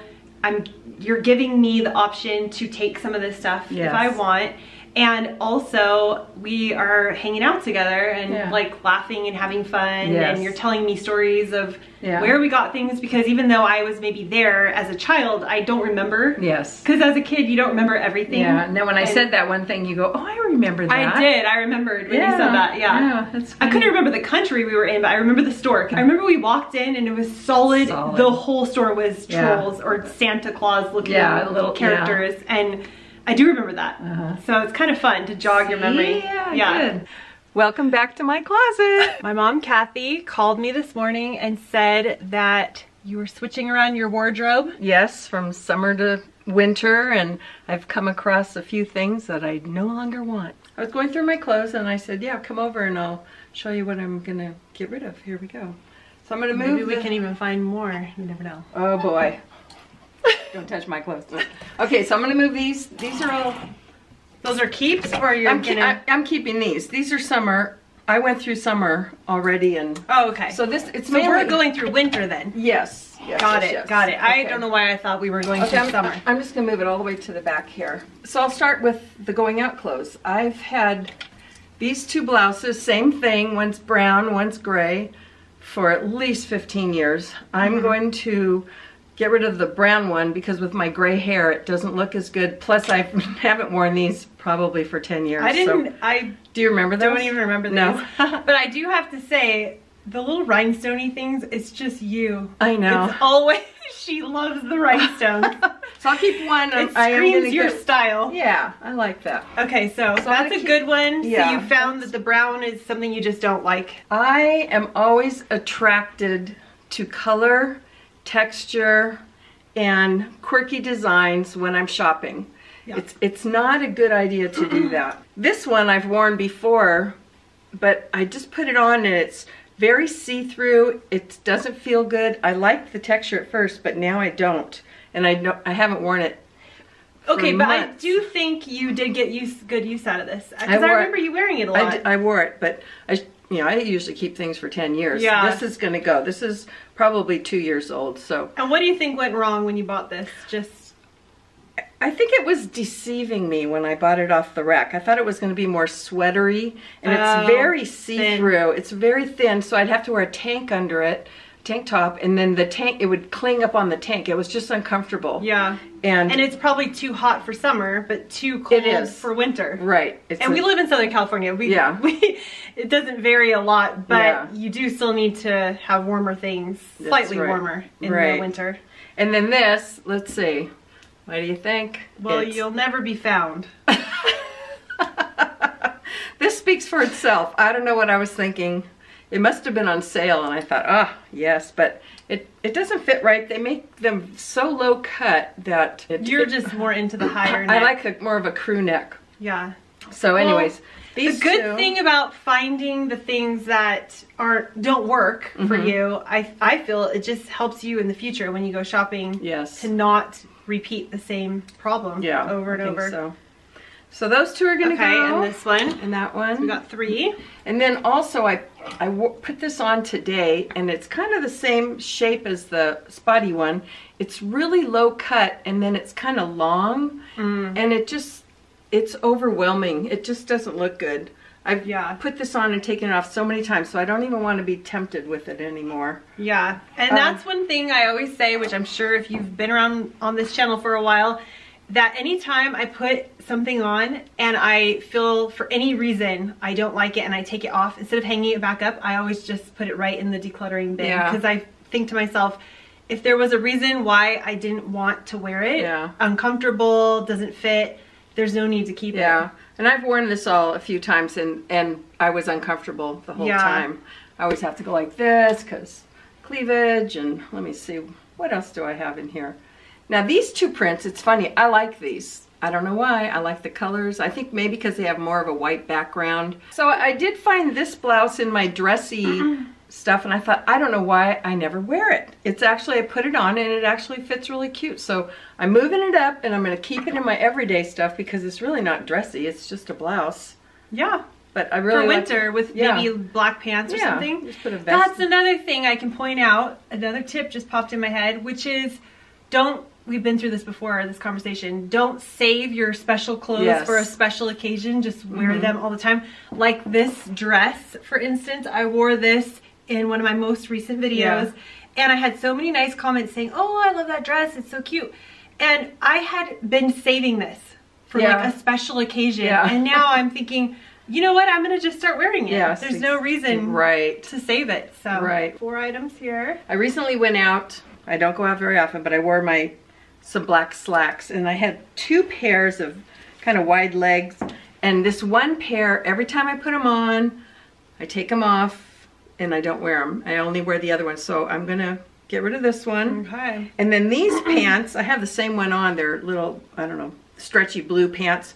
you're giving me the option to take some of this stuff if I want, and also we are hanging out together and like laughing and having fun, and you're telling me stories of where we got things, because even though I was maybe there as a child, I don't remember. Yes. Because as a kid, you don't remember everything. Yeah, and then when I said that one thing, you go, oh, I remember that. I did. I remembered when you said that, yeah. That's funny. I couldn't remember the country we were in, but I remember the store. I remember we walked in and it was solid. The whole store was trolls or Santa Claus looking little characters, and I do remember that. So it's kind of fun to jog your memory. Yeah, good. Welcome back to my closet. My mom, Kathy, called me this morning and said that you were switching around your wardrobe. Yes, from summer to winter, and I've come across a few things that I no longer want. I was going through my clothes and I said, yeah, come over and I'll show you what I'm gonna get rid of. Here we go. So I'm gonna move. Maybe we can even find more. You never know. Oh boy. Don't touch my clothes. Okay, so I'm gonna move these. These are all. Those are keeps, or you're I'm keeping these. These are summer. I went through summer already, and okay. So this so we're going through winter then. Yes. Got it. Okay. I don't know why I thought we were going through summer. I'm just gonna move it all the way to the back here. So I'll start with the going out clothes. I've had these two blouses, same thing. One's brown, one's gray, for at least 15 years. I'm going to get rid of the brown one because with my gray hair it doesn't look as good. Plus I haven't worn these probably for 10 years. I didn't, so. Do you remember those? I don't even remember these. No. But I do have to say, the little rhinestone-y things, it's just you. I know. It's always She loves the rhinestone. So I'll keep one. It screams your style. Yeah, I like that. Okay, so that's a good one. Yeah, so you found that the brown is something you just don't like. I am always attracted to color, texture, and quirky designs when I'm shopping. Yeah. It's not a good idea to do that. This one I've worn before, but I just put it on and it's very see-through. It doesn't feel good. I liked the texture at first, but now I don't. And I haven't worn it for months. But I do think you did get good use out of this. Because I remember you wearing it a lot. I wore it, but I usually keep things for 10 years. Yeah. This is going to go. This is probably 2 years old. So. And what do you think went wrong when you bought this? I think it was deceiving me when I bought it off the rack. I thought it was going to be more sweatery, and it's very see-through. It's very thin, so I'd have to wear a tank under it, tank top, and then the tank, it would cling up on the tank. It was just uncomfortable. Yeah. And it's probably too hot for summer, but too cold for winter. Right. And we live in Southern California. It doesn't vary a lot, but you do still need to have warmer things, slightly warmer in the winter. And then this, let's see. What do you think? Well, you'll never be found. This speaks for itself. I don't know what I was thinking. It must have been on sale, and I thought, yes, but it doesn't fit right. They make them so low cut that... You're just more into the higher neck. I like more of a crew neck. Yeah. So anyways, these The good thing about finding the things that don't work for you, I feel it just helps you in the future when you go shopping to not... repeat the same problem over and over. So those two are going to go. And this one. And that one. So we got three. And then also I put this on today, and it's kind of the same shape as the spotty one. It's really low cut, and then it's kind of long, and it's overwhelming. It just doesn't look good. I've put this on and taken it off so many times, so I don't even want to be tempted with it anymore. Yeah, and that's one thing I always say, which I'm sure if you've been around on this channel for a while, that anytime I put something on and I feel for any reason I don't like it and I take it off, instead of hanging it back up, I always just put it right in the decluttering bin, because I think to myself, if there was a reason why I didn't want to wear it, uncomfortable, doesn't fit, there's no need to keep it. Yeah, and I've worn this all a few times, and I was uncomfortable the whole time. I always have to go like this, because cleavage, and let me see, what else do I have in here? Now these two prints, it's funny, I like these. I don't know why, I like the colors. I think maybe because they have more of a white background. So I did find this blouse in my dressy stuff, and I thought, I don't know why I never wear it. It's actually, I put it on and it actually fits really cute. So I'm moving it up, and I'm going to keep it in my everyday stuff because it's really not dressy. It's just a blouse. Yeah. But I really for winter with maybe black pants or something. Just put a vest. That's another thing I can point out. Another tip just popped in my head, which is we've been through this before, this conversation. Don't save your special clothes for a special occasion. Just wear them all the time. Like this dress, for instance. I wore this in one of my most recent videos, and I had so many nice comments saying, oh, I love that dress, it's so cute, and I had been saving this for like a special occasion, and now I'm thinking, you know what, I'm gonna just start wearing it. There's no reason to save it. So 4 items here. I recently went out, I don't go out very often, but I wore some black slacks, and I had 2 pairs of kind of wide legs, and this one pair, every time I put them on, I take them off and I don't wear them. I only wear the other one, so I'm gonna get rid of this one. Okay. And then these pants, I have the same one on. They're little, I don't know, stretchy blue pants,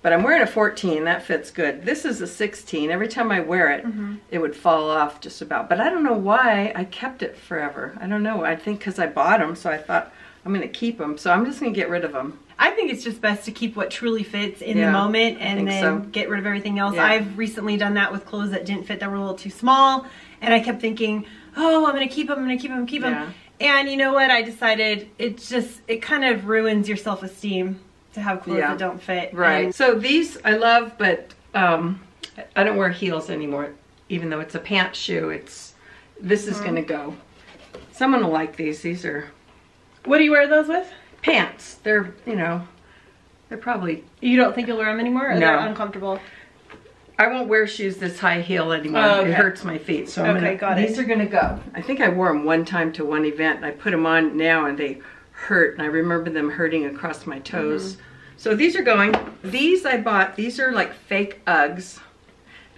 but I'm wearing a 14. That fits good. This is a 16. Every time I wear it, it would fall off just about. But I don't know why I kept it forever. I don't know. I think because I bought them, so I thought I'm gonna keep them. So I'm just gonna get rid of them. I think it's just best to keep what truly fits in the moment, and then get rid of everything else. I've recently done that with clothes that didn't fit, that were a little too small, and I kept thinking, oh, I'm going to keep them, I'm going to keep them, keep them. And you know what? I decided it kind of ruins your self-esteem to have clothes that don't fit. Right. And so these I love, but I don't wear heels anymore, even though it's a pant shoe. This is going to go. Someone will like these. These are... What do you wear those with? Pants. They're probably... You don't think you'll wear them anymore? Or they're uncomfortable? I won't wear shoes this high heel anymore. Oh, okay. It hurts my feet. So I'm these are gonna go. I think I wore them one time to one event, and I put them on now and they hurt, and I remember them hurting across my toes. Mm-hmm. So these are going. These I bought, these are like fake Uggs.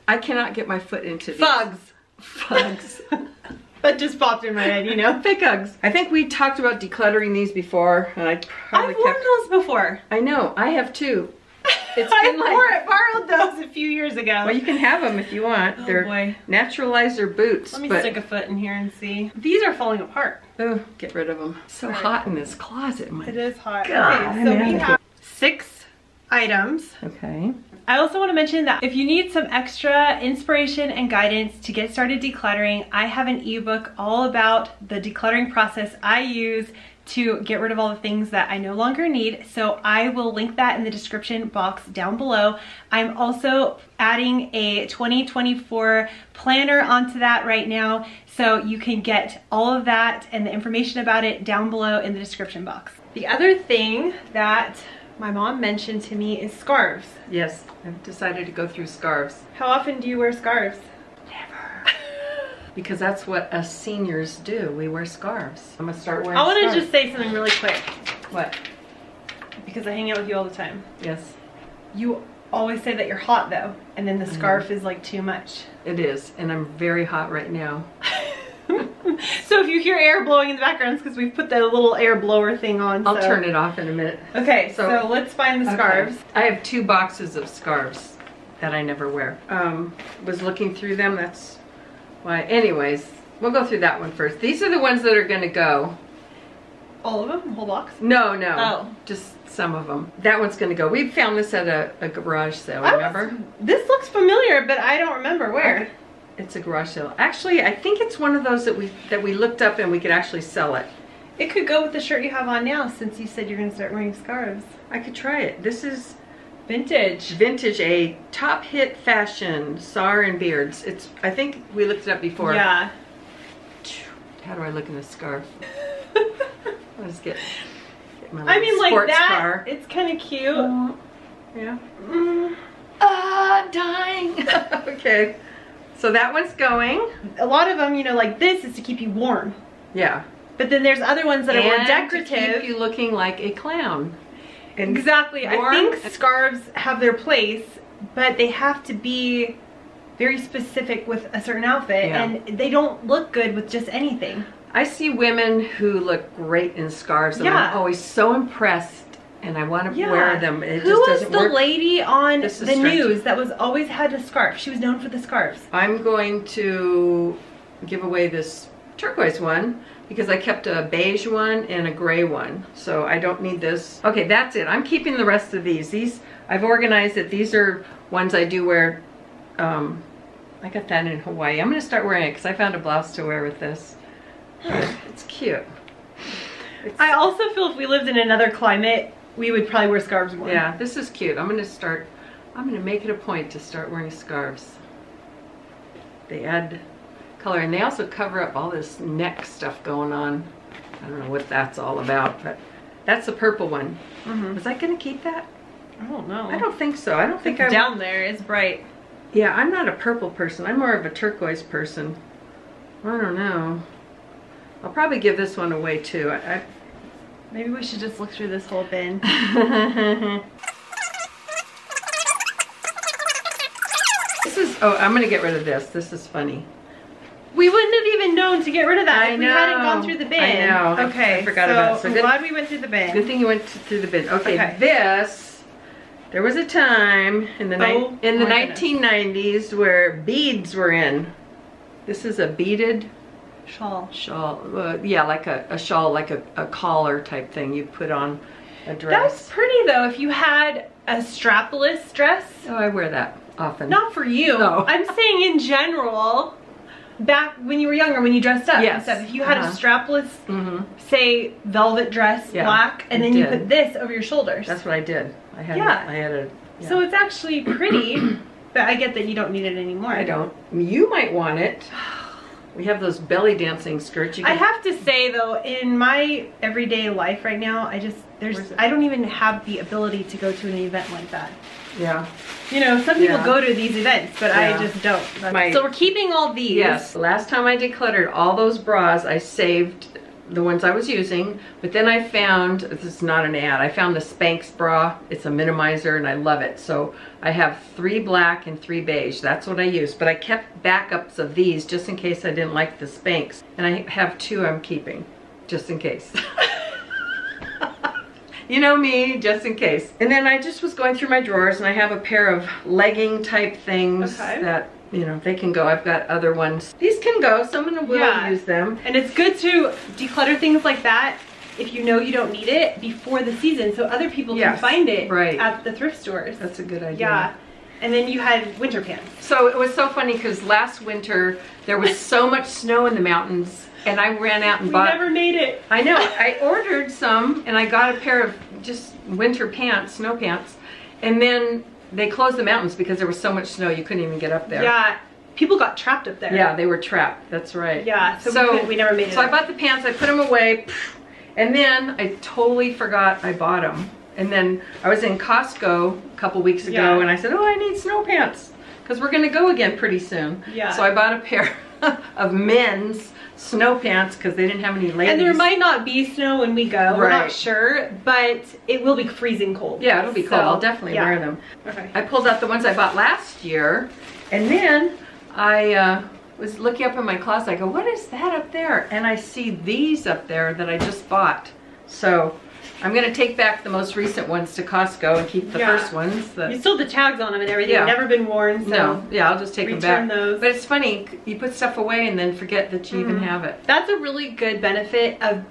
I cannot get my foot into these. Fugs. Fugs. That just popped in my head, you know. Fake Uggs. I think we talked about decluttering these before, and I probably I've worn those before. I know, I have too. It's I borrowed those a few years ago. Well, you can have them if you want. Oh, they're naturalizer boots. Let me stick a foot in here and see. These are falling apart. Oh, get rid of them. It's so hot in this closet. It is hot. God. Okay, so we have 6 items. Okay. I also want to mention that if you need some extra inspiration and guidance to get started decluttering, I have an ebook all about the decluttering process I use to get rid of all the things that I no longer need. So I will link that in the description box down below. I'm also adding a 2024 planner onto that right now. So you can get all of that and the information about it down below in the description box. The other thing that my mom mentioned to me is scarves. Yes, I've decided to go through scarves. How often do you wear scarves? Never. Because that's what us seniors do. We wear scarves. I'm gonna start wearing scarves. I wanna just say something really quick. What? Because I hang out with you all the time. Yes. You always say that you're hot though, and then the scarf is like too much. It is, and I'm very hot right now. So if you hear air blowing in the background, it's because we've put the little air blower thing on. I'll turn it off in a minute. Okay, so let's find the scarves. I have 2 boxes of scarves that I never wear. Was looking through them, that's why. Anyways, we'll go through that one first. These are the ones that are gonna go. All of them? The whole box? No, no. Oh. Just some of them. That one's gonna go. We found this at a garage sale, remember? This looks familiar, but I don't remember where. Okay. It's a garage sale. Actually, I think it's one of those that we looked up and we could actually sell it. It could go with the shirt you have on now, since you said you're going to start wearing scarves. I could try it. This is vintage. Vintage, a top hit fashion, Sar and Beards. It's. I think we looked it up before. Yeah. How do I look in this scarf? Let's get my little sports car. It's kind of cute. Yeah. I'm dying. Okay. So that one's going. A lot of them, you know, like this is to keep you warm. Yeah. But then there's other ones that are more decorative. To keep you looking like a clown. And exactly. Warm. I think scarves have their place, but they have to be very specific with a certain outfit, and they don't look good with just anything. I see women who look great in scarves, and I'm always so impressed. And I want to wear them. It just doesn't work. Who was the lady on the news that was always had a scarf? She was known for the scarves. I'm going to give away this turquoise one because I kept a beige one and a gray one. So I don't need this. Okay, that's it. I'm keeping the rest of these. These I've organized it. These are ones I do wear. I got that in Hawaii. I'm going to start wearing it because I found a blouse to wear with this. It's cute. I also feel if we lived in another climate, we would probably wear scarves more. Yeah, this is cute. I'm gonna make it a point to start wearing scarves. They add color, and they also cover up all this neck stuff going on. I don't know what that's all about, but that's the purple one. Was I gonna keep that? I don't know. I don't think so. I don't think I down there. It's bright. Yeah, I'm not a purple person. I'm more of a turquoise person. I don't know. I'll probably give this one away too. Maybe we should just look through this whole bin. This is, oh, I'm gonna get rid of this. This is funny. We wouldn't have even known to get rid of that if we hadn't gone through the bin. I know. Okay, I forgot about it. So I'm glad we went through the bin. Good thing you went through the bin. Okay, this, there was a time in the, in the 1990s where beads were in. This is a beaded shawl. Yeah, like a shawl, like a collar type thing you put on a dress. That's pretty though. If you had a strapless dress. Oh, I wear that often. Not for you. No. I'm saying in general, back when you were younger, when you dressed up and stuff. If you had a strapless, say velvet dress, black, and then you put this over your shoulders. That's what I did. I had. Yeah. I had a. Yeah. So it's actually pretty, but I get that you don't need it anymore. I don't. You might want it. We have those belly dancing skirts. You can... I have to say though, in my everyday life right now, I don't even have the ability to go to an event like that. Yeah. You know, some people go to these events, but I just don't. So we're keeping all these. Yes. Last time I decluttered all those bras, I saved the ones I was using, but then I found, this is not an ad, I found the Spanx bra. It's a minimizer and I love it. So I have 3 black and 3 beige. That's what I use, but I kept backups of these just in case I didn't like the Spanx. And I have 2 I'm keeping, just in case. You know me, just in case. And then I just was going through my drawers and I have a pair of legging type things that, you know, they can go. I've got other ones. These can go. Someone will use them. And it's good to declutter things like that if you know you don't need it before the season, so other people can find it at the thrift stores. That's a good idea. Yeah. And then you had winter pants. So it was so funny because last winter there was so much snow in the mountains and I ran out and bought. We never made it. I know. I ordered some and I got a pair of just winter pants, snow pants, and then they closed the mountains because there was so much snow you couldn't even get up there. Yeah, people got trapped up there. Yeah, they were trapped. That's right. Yeah, so we never made it. So I bought the pants, I put them away, and then I totally forgot I bought them. And then I was in Costco a couple weeks ago and I said, oh, I need snow pants because we're going to go again pretty soon. Yeah. So I bought a pair of men's snow pants because they didn't have any ladies. And there might not be snow when we go. Right. We're not sure, but it will be freezing cold. Yeah, it'll be cold. I'll definitely wear them. Okay. I pulled out the ones I bought last year and then I was looking up in my closet. I go, what is that up there? And I see these up there that I just bought. So I'm going to take back the most recent ones to Costco and keep the first ones. You still have the tags on them and everything. They've never been worn. So no, I'll just take them back. Those. But it's funny, you put stuff away and then forget that you even have it. That's a really good benefit of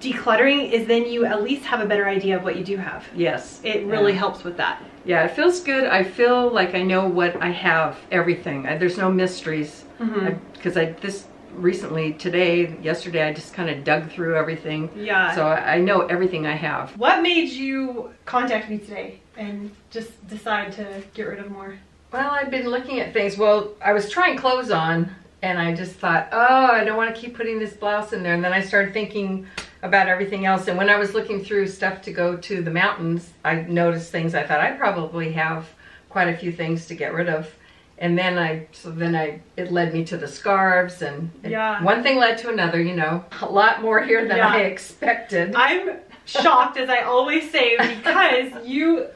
decluttering, is then you at least have a better idea of what you do have. Yes. It really helps with that. Yeah, it feels good. I feel like I know what I have, everything. There's no mysteries. Because yesterday I just kind of dug through everything, so I know everything I have. What made you contact me today and just decide to get rid of more? Well, I've been looking at things. Well, I was trying clothes on and I just thought, oh, I don't want to keep putting this blouse in there, and then I started thinking about everything else, and when I was looking through stuff to go to the mountains, I noticed things. I thought I probably have quite a few things to get rid of. And then it led me to the scarves, and one thing led to another, you know. A lot more here than I expected. I'm shocked, as I always say, because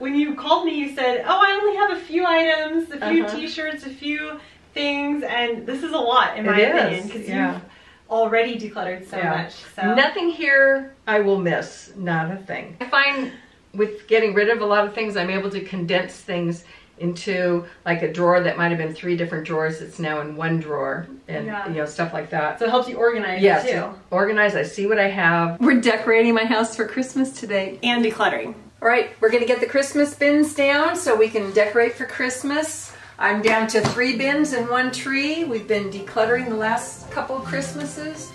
when you called me, you said, oh, I only have a few items, a few t-shirts, a few things, and this is a lot, in my opinion, because you've already decluttered so much. So. Nothing here I will miss, not a thing. I find with getting rid of a lot of things, I'm able to condense things into like a drawer that might have been 3 different drawers. It's now in one drawer, and you know, stuff like that. So it helps you organize too. So organize, I see what I have. We're decorating my house for Christmas today. And decluttering. All right, we're gonna get the Christmas bins down so we can decorate for Christmas. I'm down to 3 bins and 1 tree. We've been decluttering the last couple of Christmases.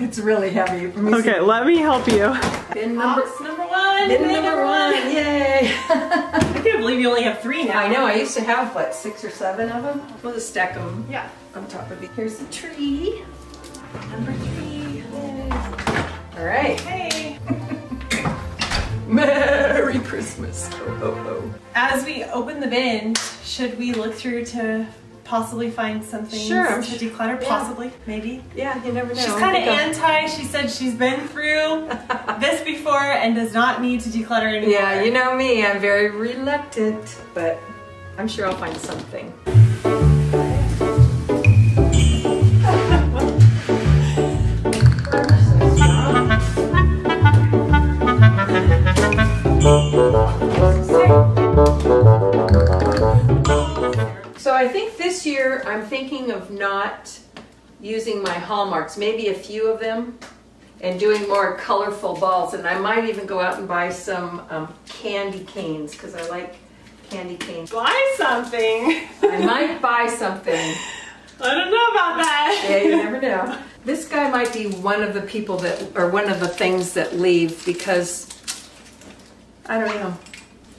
It's really heavy. Okay, let me help you. Bin number 1. Bin number 1. Yay. I can't believe you only have 3 now. I know. I used to have, what, 6 or 7 of them? We'll just stack them on top of it. Here's the tree. Number 3. Yay. All right. Hey. Merry Christmas. Oh, oh, oh. As we open the bin, should we look through to possibly find something to declutter? Possibly, maybe. Yeah, you never know. She's kind of anti. She said she's been through this before and does not need to declutter anymore. Yeah, you know me. I'm very reluctant, but I'm sure I'll find something. This year, I'm thinking of not using my Hallmarks, maybe a few of them, and doing more colorful balls. And I might even go out and buy some candy canes, because I like candy canes. Buy something! I might buy something. I don't know about that. Yeah, you never know. This guy might be one of the people that, or one of the things that leave, because I don't know.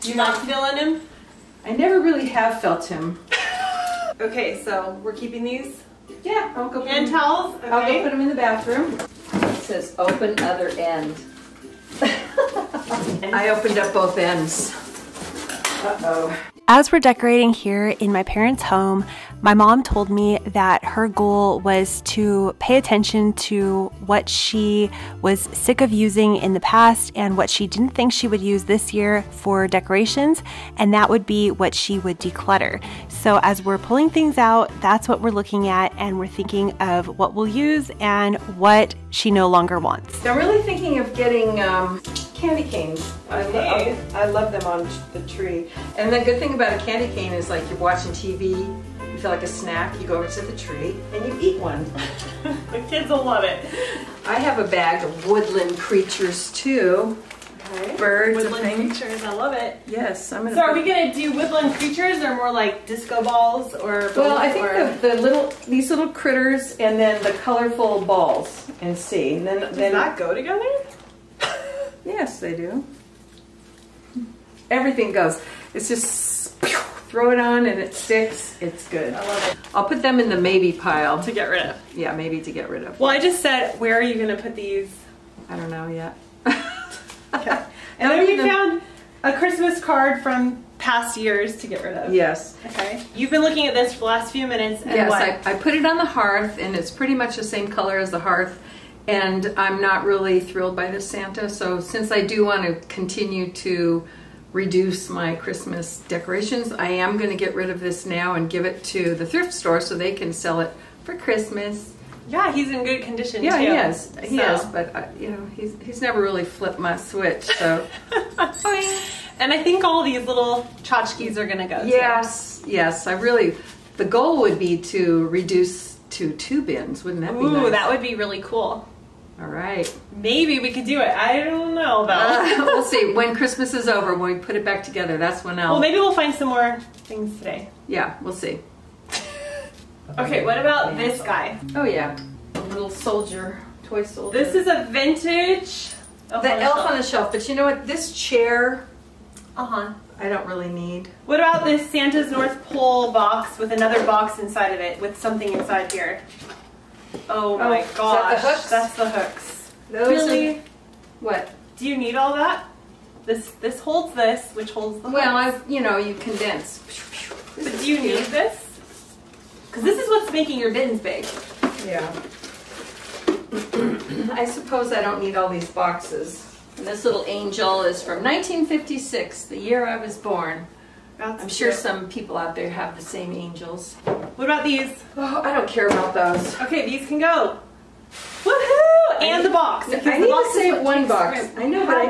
You're not feeling him? I never really have felt him. Okay, so we're keeping these? Yeah, I'll go put them in. Hand towels? Okay. I'll go put them in the bathroom. It says open other end. I opened up both ends. Uh-oh. As we're decorating here in my parents' home, my mom told me that her goal was to pay attention to what she was sick of using in the past and what she didn't think she would use this year for decorations, and that would be what she would declutter. So as we're pulling things out, that's what we're looking at, and we're thinking of what we'll use and what she no longer wants. I'm really thinking of getting candy canes. I love them on the tree. And the good thing about a candy cane is, like, you're watching TV, you feel like a snack, you go over to the tree and you eat one. The kids will love it. I have a bag of woodland creatures too. Okay. Birds. Woodland creatures, I love it. Yes. I'm gonna so are we going to do woodland creatures or more like disco balls or... Well, I think these little critters and then the colorful balls and see. And then, does that go together? Yes, they do. Everything goes. It's just pew, throw it on and it sticks. It's good. I love it. I'll put them in the maybe pile. To get rid of. Yeah, maybe to get rid of. Well, I just said, where are you going to put these? I don't know yet. Okay. And then you found a Christmas card from past years to get rid of. Yes. Okay. You've been looking at this for the last few minutes. And yes, what? I put it on the hearth, and it's pretty much the same color as the hearth. And I'm not really thrilled by this Santa, so since I do want to continue to reduce my Christmas decorations, I am going to get rid of this now and give it to the thrift store so they can sell it for Christmas. Yeah, he's in good condition, too. Yeah, he is. He is, but you know, he's never really flipped my switch, so. And I think all these little tchotchkes are going to go. Yes, yes. I really, the goal would be to reduce to 2 bins. Wouldn't that be nice? Ooh, that would be really cool. All right. Maybe we could do it. I don't know, though. We'll see. When Christmas is over, when we put it back together, that's when I'll... Well, maybe we'll find some more things today. Yeah, we'll see. Okay, what about this guy? Oh, yeah. A little soldier, toy soldier. This is a vintage... Elf on the Shelf. But you know what? This chair... Uh-huh. I don't really need. What about this Santa's North Pole box with another box inside of it with something inside here? Oh my gosh. That's the hooks. Really? What? Do you need all that? This holds this, which holds the hooks. Well, you know, you condense. But do you need this? Because this is what's making your bins big. Yeah. I suppose I don't need all these boxes. And this little angel is from 1956, the year I was born. That's I'm sure some people out there have the same angels. What about these? Oh, I don't care about those. Okay, these can go. Woohoo! And the box. I need to save one box. I know, but I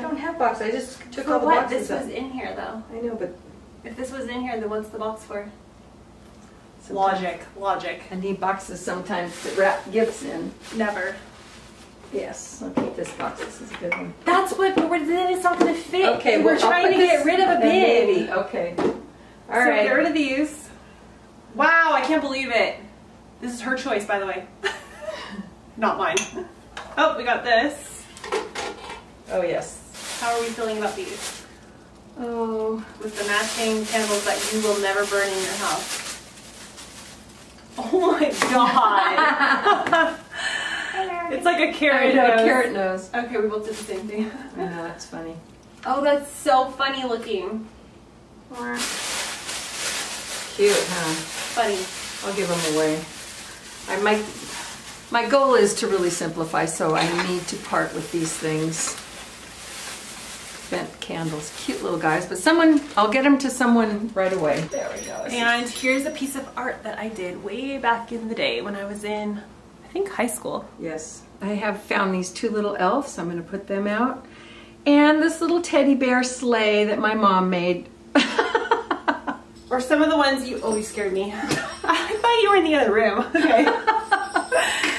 don't have boxes. I just took all the boxes. This was in here, though. I know, but if this was in here, then what's the box for? Logic. I need boxes sometimes to wrap gifts in. Never. Yes, I'll keep this box. This is a good one. That's what, but then it's not going to fit. Okay, we're trying to get rid of a bin. Okay. All right. Get rid of these. Wow, I can't believe it. This is her choice, by the way. Not mine. Oh, we got this. Oh, yes. How are we feeling about these? Oh. With the matching candles that you will never burn in your house. Oh, my God. It's like a carrot nose. A carrot nose. Okay, we both did the same thing. I know, that's funny. Oh, that's so funny looking. Cute, huh? Funny. I'll give them away. My goal is to really simplify, so I need to part with these things. Bent candles. Cute little guys, but I'll get them to someone right away. There we go. And here's a piece of art that I did way back in the day when I was in... I think high school. Yes. I have found these 2 little elves. I'm going to put them out. And this little teddy bear sleigh that my mom made. Or some of the ones you always scared me. I thought you were in the other room. Okay.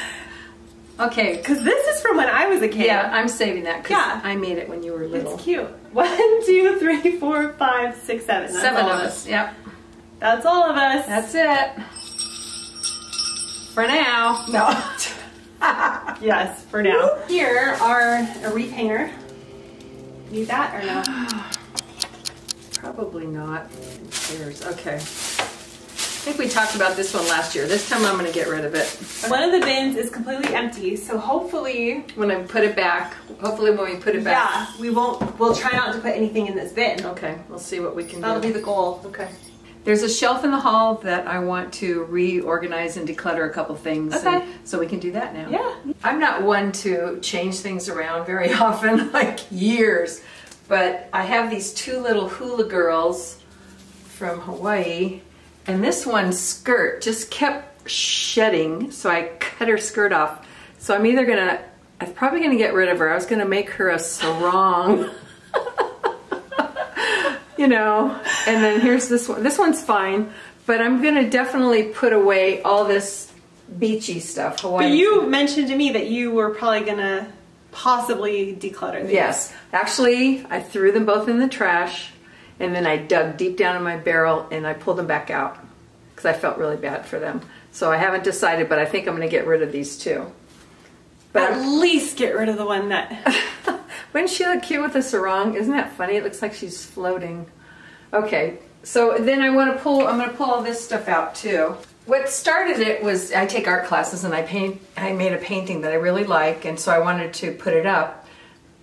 Okay. Because this is from when I was a kid. Yeah, I'm saving that because I made it when you were little. It's cute. 1, 2, 3, 4, 5, 6, 7. That's 7 of us. Yep. That's all of us. That's it. For now. No. Yes, for now. Here are a wreath hanger. Need that or not? Probably not. Okay. I think we talked about this one last year. This time I'm going to get rid of it. One of the bins is completely empty, so hopefully when I put it back, yeah, we'll try not to put anything in this bin. Okay, we'll see what we can do. That'll be the goal. Okay. There's a shelf in the hall that I want to reorganize and declutter a couple things. Okay. So we can do that now. Yeah. I'm not one to change things around very often, like years, but I have these two little hula girls from Hawaii. And this one's skirt just kept shedding, so I cut her skirt off. So I'm either gonna, I'm probably gonna get rid of her. I was gonna make her a sarong, you know. And then here's this one. This one's fine, but I'm gonna definitely put away all this beachy stuff. Hawaiian but you stuff. Mentioned to me that you were probably gonna possibly declutter these. Yes, actually, I threw them both in the trash. And then I dug deep down in my barrel and I pulled them back out because I felt really bad for them. So I haven't decided, but I think I'm going to get rid of these two. But at least get rid of the one that... Wouldn't she look cute with a sarong? Isn't that funny? It looks like she's floating. Okay, so then I want to pull, I'm going to pull all this stuff out too. What started it was I take art classes and I paint. I made a painting that I really like, and so I wanted to put it up.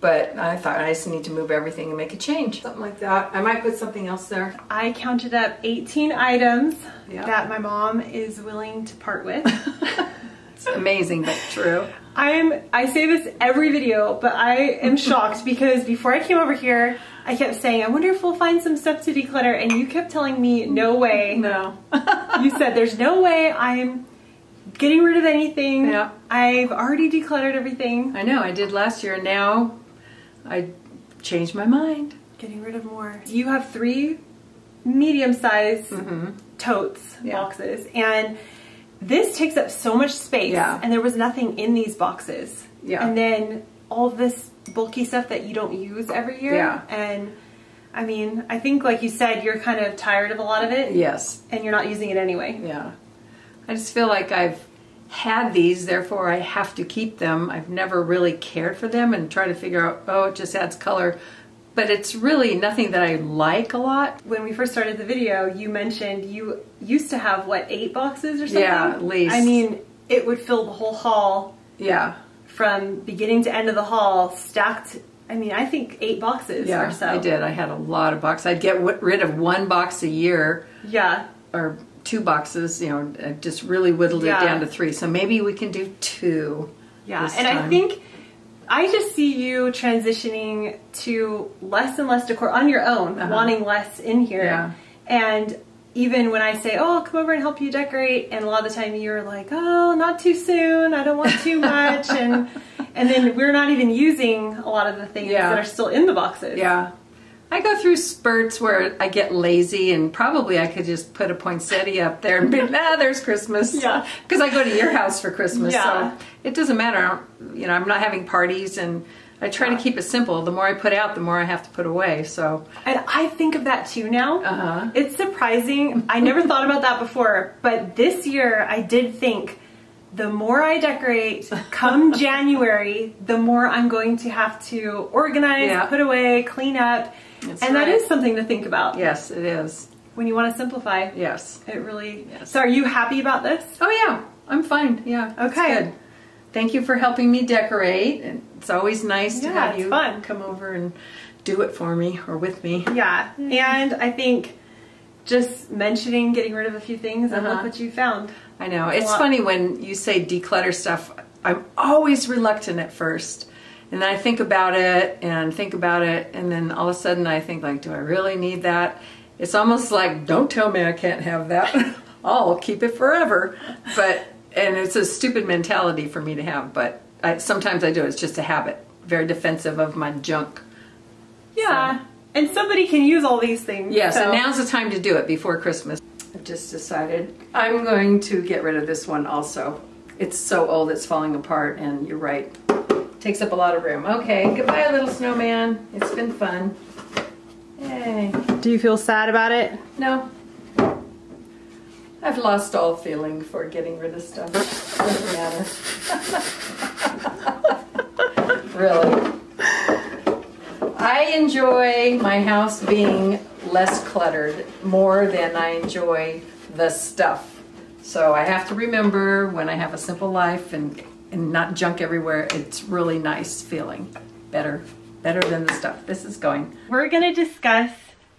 But I thought I just need to move everything and make a change. Something like that. I might put something else there. I counted up 18 items that my mom is willing to part with. It's amazing, but true. I say this every video, but I am shocked because before I came over here, I kept saying, I wonder if we'll find some stuff to declutter. And you kept telling me, no way. No. You said, there's no way I'm getting rid of anything. Yeah. I've already decluttered everything. I know, I did last year. Now... I changed my mind. Getting rid of more. You have 3 medium-sized totes, boxes, and this takes up so much space, and there was nothing in these boxes. Yeah. And then all this bulky stuff that you don't use every year. Yeah. And I mean, I think like you said, you're kind of tired of a lot of it. Yes. And you're not using it anyway. Yeah. I just feel like I've had these, therefore I have to keep them. I've never really cared for them and try to figure out, oh, it just adds color. But it's really nothing that I like a lot. When we first started the video, you mentioned you used to have, what, 8 boxes or something? Yeah, at least. I mean, it would fill the whole hall. Yeah. From beginning to end of the hall, stacked, I mean, I think 8 boxes or so. Yeah, I did. I had a lot of boxes. I'd get rid of 1 box a year. Yeah. Or 2 boxes, you know, I just really whittled it down to 3. So maybe we can do 2. Yeah, this and time. I think I just see you transitioning to less and less decor on your own, wanting less in here. Yeah. And even when I say, oh, I'll come over and help you decorate, and a lot of the time you're like, oh, not too soon, I don't want too much. and then we're not even using a lot of the things that are still in the boxes. Yeah. I go through spurts where I get lazy, and probably I could just put a poinsettia up there and be, nah, there's Christmas. Yeah. Because I go to your house for Christmas, so it doesn't matter. You know, I'm not having parties, and I try to keep it simple. The more I put out, the more I have to put away, so. And I think of that too now. Uh-huh. It's surprising. I never thought about that before, but this year I did think, the more I decorate, come January, the more I'm going to have to organize, put away, clean up. That's and right. That is something to think about. Yes, it is. When you want to simplify. Yes. It really... Yes. So are you happy about this? Oh, yeah. I'm fine. Yeah. Okay. Good. Thank you for helping me decorate. It's always nice to have you come over and do it for me or with me. Yeah. And I think just mentioning getting rid of a few things, I love what you found. I know. It's funny when you say declutter stuff, I'm always reluctant at first. And then I think about it, and then all of a sudden I think, like, do I really need that? It's almost like, don't tell me I can't have that. I'll keep it forever. But, and it's a stupid mentality for me to have, but sometimes I do. It's just a habit. Very defensive of my junk. Yeah, so. And somebody can use all these things. Yes, and now's the time to do it before Christmas. I've just decided I'm going to get rid of this one also. It's so old, it's falling apart, and you're right. Takes up a lot of room. Okay, goodbye, little snowman. It's been fun. Yay. Do you feel sad about it? No. I've lost all feeling for getting rid of stuff. Doesn't matter. Really. I enjoy my house being less cluttered more than I enjoy the stuff. So I have to remember when I have a simple life and not junk everywhere, it's really nice feeling. Better than the stuff. This is going. We're gonna discuss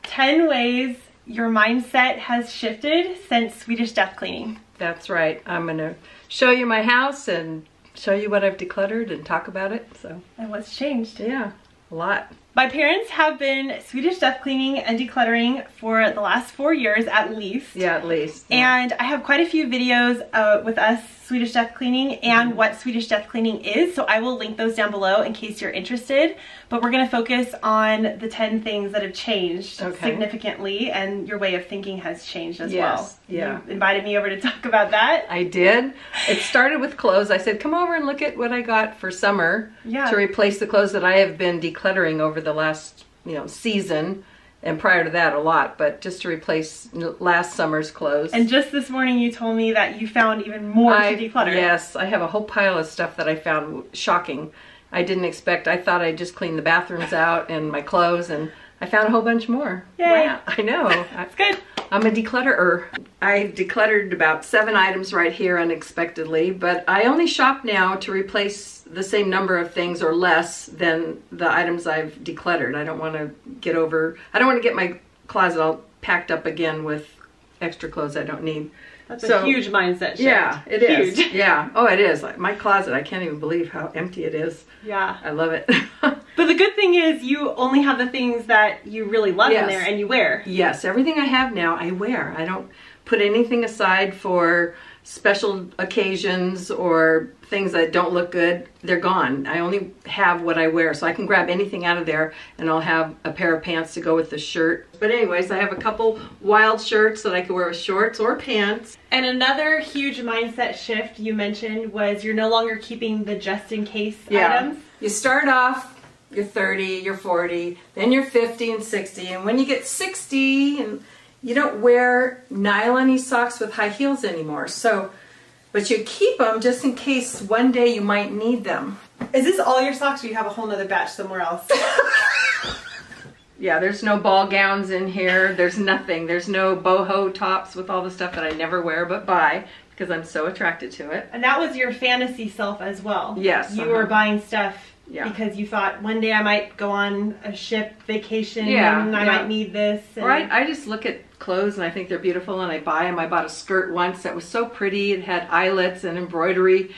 10 ways your mindset has shifted since Swedish Death Cleaning. That's right. I'm gonna show you my house and show you what I've decluttered and talk about it. So. And what's changed. Yeah, a lot. My parents have been Swedish Death Cleaning and decluttering for the last 4 years at least. Yeah, at least. Yeah. And I have quite a few videos with us, Swedish Death Cleaning, and what Swedish Death Cleaning is, so I will link those down below in case you're interested. But we're gonna focus on the 10 things that have changed significantly, and your way of thinking has changed as well. Yeah. You invited me over to talk about that. I did. It started with clothes. I said, come over and look at what I got for summer to replace the clothes that I have been decluttering over the last, you know, season. And prior to that, a lot, but just to replace last summer's clothes. And just this morning you told me that you found even more to declutter. Yes, I have a whole pile of stuff that I found shocking. I didn't expect. I thought I just cleaned the bathrooms out and my clothes, and I found a whole bunch more. Yay. Wow, I know. That's good. I'm a declutterer. I decluttered about 7 items right here unexpectedly, but I only shop now to replace the same number of things or less than the items I've decluttered. I don't want to get over, I don't want to get my closet all packed up again with extra clothes I don't need. That's a huge mindset shift. Yeah, it is. Huge. Yeah. Oh, it is. Like my closet, I can't even believe how empty it is. Yeah. I love it. But the good thing is you only have the things that you really love in there and you wear. Yes. Everything I have now, I wear. I don't put anything aside for special occasions or things that don't look good. They're gone. I only have what I wear, so I can grab anything out of there and I'll have a pair of pants to go with the shirt. But anyways, I have a couple wild shirts that I could wear with shorts or pants. And another huge mindset shift you mentioned was you're no longer keeping the just-in-case items. You start off, you're 30, you're 40, then you're 50 and 60, and when you get 60 and you don't wear nylon-y socks with high heels anymore, so, but you keep them just in case one day you might need them. Is this all your socks, or you have a whole nother batch somewhere else? Yeah, there's no ball gowns in here, there's nothing, there's no boho tops with all the stuff that I never wear but buy, because I'm so attracted to it. And that was your fantasy self as well. Yes. You were buying stuff because you thought one day I might go on a ship vacation and I might need this. And... Right. I just look at clothes and I think they're beautiful and I buy them. I bought a skirt once that was so pretty. It had eyelets and embroidery.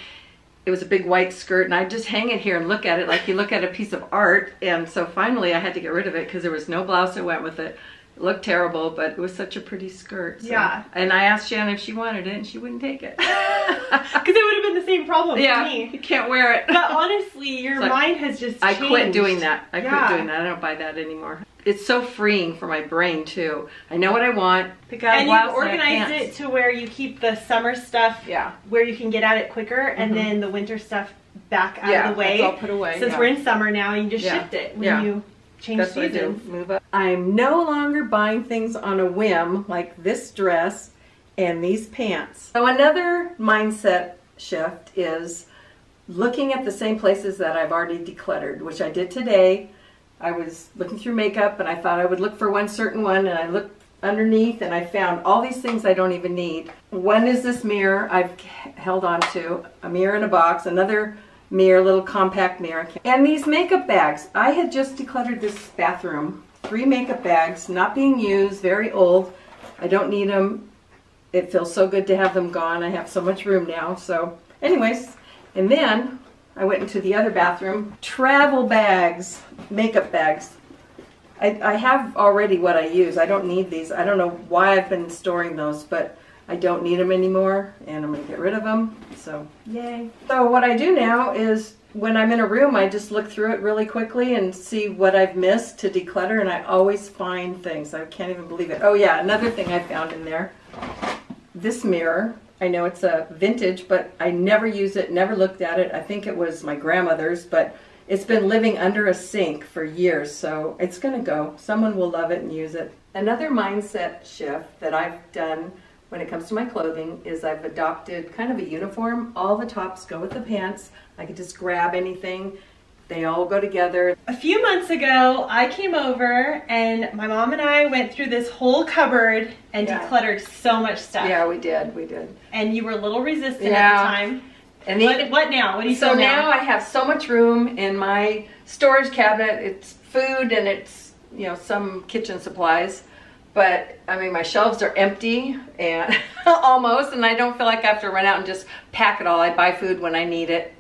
It was a big white skirt and I just hang it here and look at it like you look at a piece of art. And so finally I had to get rid of it because there was no blouse that went with it. It looked terrible, but it was such a pretty skirt. So. Yeah. And I asked Shannon if she wanted it and she wouldn't take it. Because it would have been the same problem for me. You can't wear it. But honestly, your mind has just changed. I quit doing that. I quit doing that. I don't buy that anymore. It's so freeing for my brain, too. I know what I want. And you've organized it to where you keep the summer stuff where you can get at it quicker and then the winter stuff back out of the way. It's all put away. Since we're in summer now, you just shift it when you... Change That's seasons. What I do. Move up. I'm no longer buying things on a whim like this dress and these pants. So another mindset shift is looking at the same places that I've already decluttered, which I did today. I was looking through makeup and I thought I would look for one certain one and I looked underneath and I found all these things I don't even need. One is this mirror I've held on to, a mirror in a box, another mirror, little compact mirror. And these makeup bags. I had just decluttered this bathroom. 3 makeup bags, not being used, very old. I don't need them. It feels so good to have them gone. I have so much room now. So anyways, and then I went into the other bathroom. Travel bags, makeup bags. I have already what I use. I don't need these. I don't know why I've been storing those, but I don't need them anymore, and I'm going to get rid of them, so yay. So what I do now is when I'm in a room, I just look through it really quickly and see what I've missed to declutter, and I always find things. I can't even believe it. Oh yeah, another thing I found in there, this mirror. I know it's a vintage, but I never use it, never looked at it. I think it was my grandmother's, but it's been living under a sink for years, so it's going to go. Someone will love it and use it. Another mindset shift that I've done when it comes to my clothing is I've adopted kind of a uniform. All the tops go with the pants. I can just grab anything. They all go together. A few months ago, I came over and my mom and I went through this whole cupboard and decluttered so much stuff. Yeah, we did. And you were a little resistant at the time. And what now? What do you feel now? So now I have so much room in my storage cabinet. It's food and it's, you know, some kitchen supplies. But I mean, my shelves are empty and almost, and I don't feel like I have to run out and just pack it all. I buy food when I need it,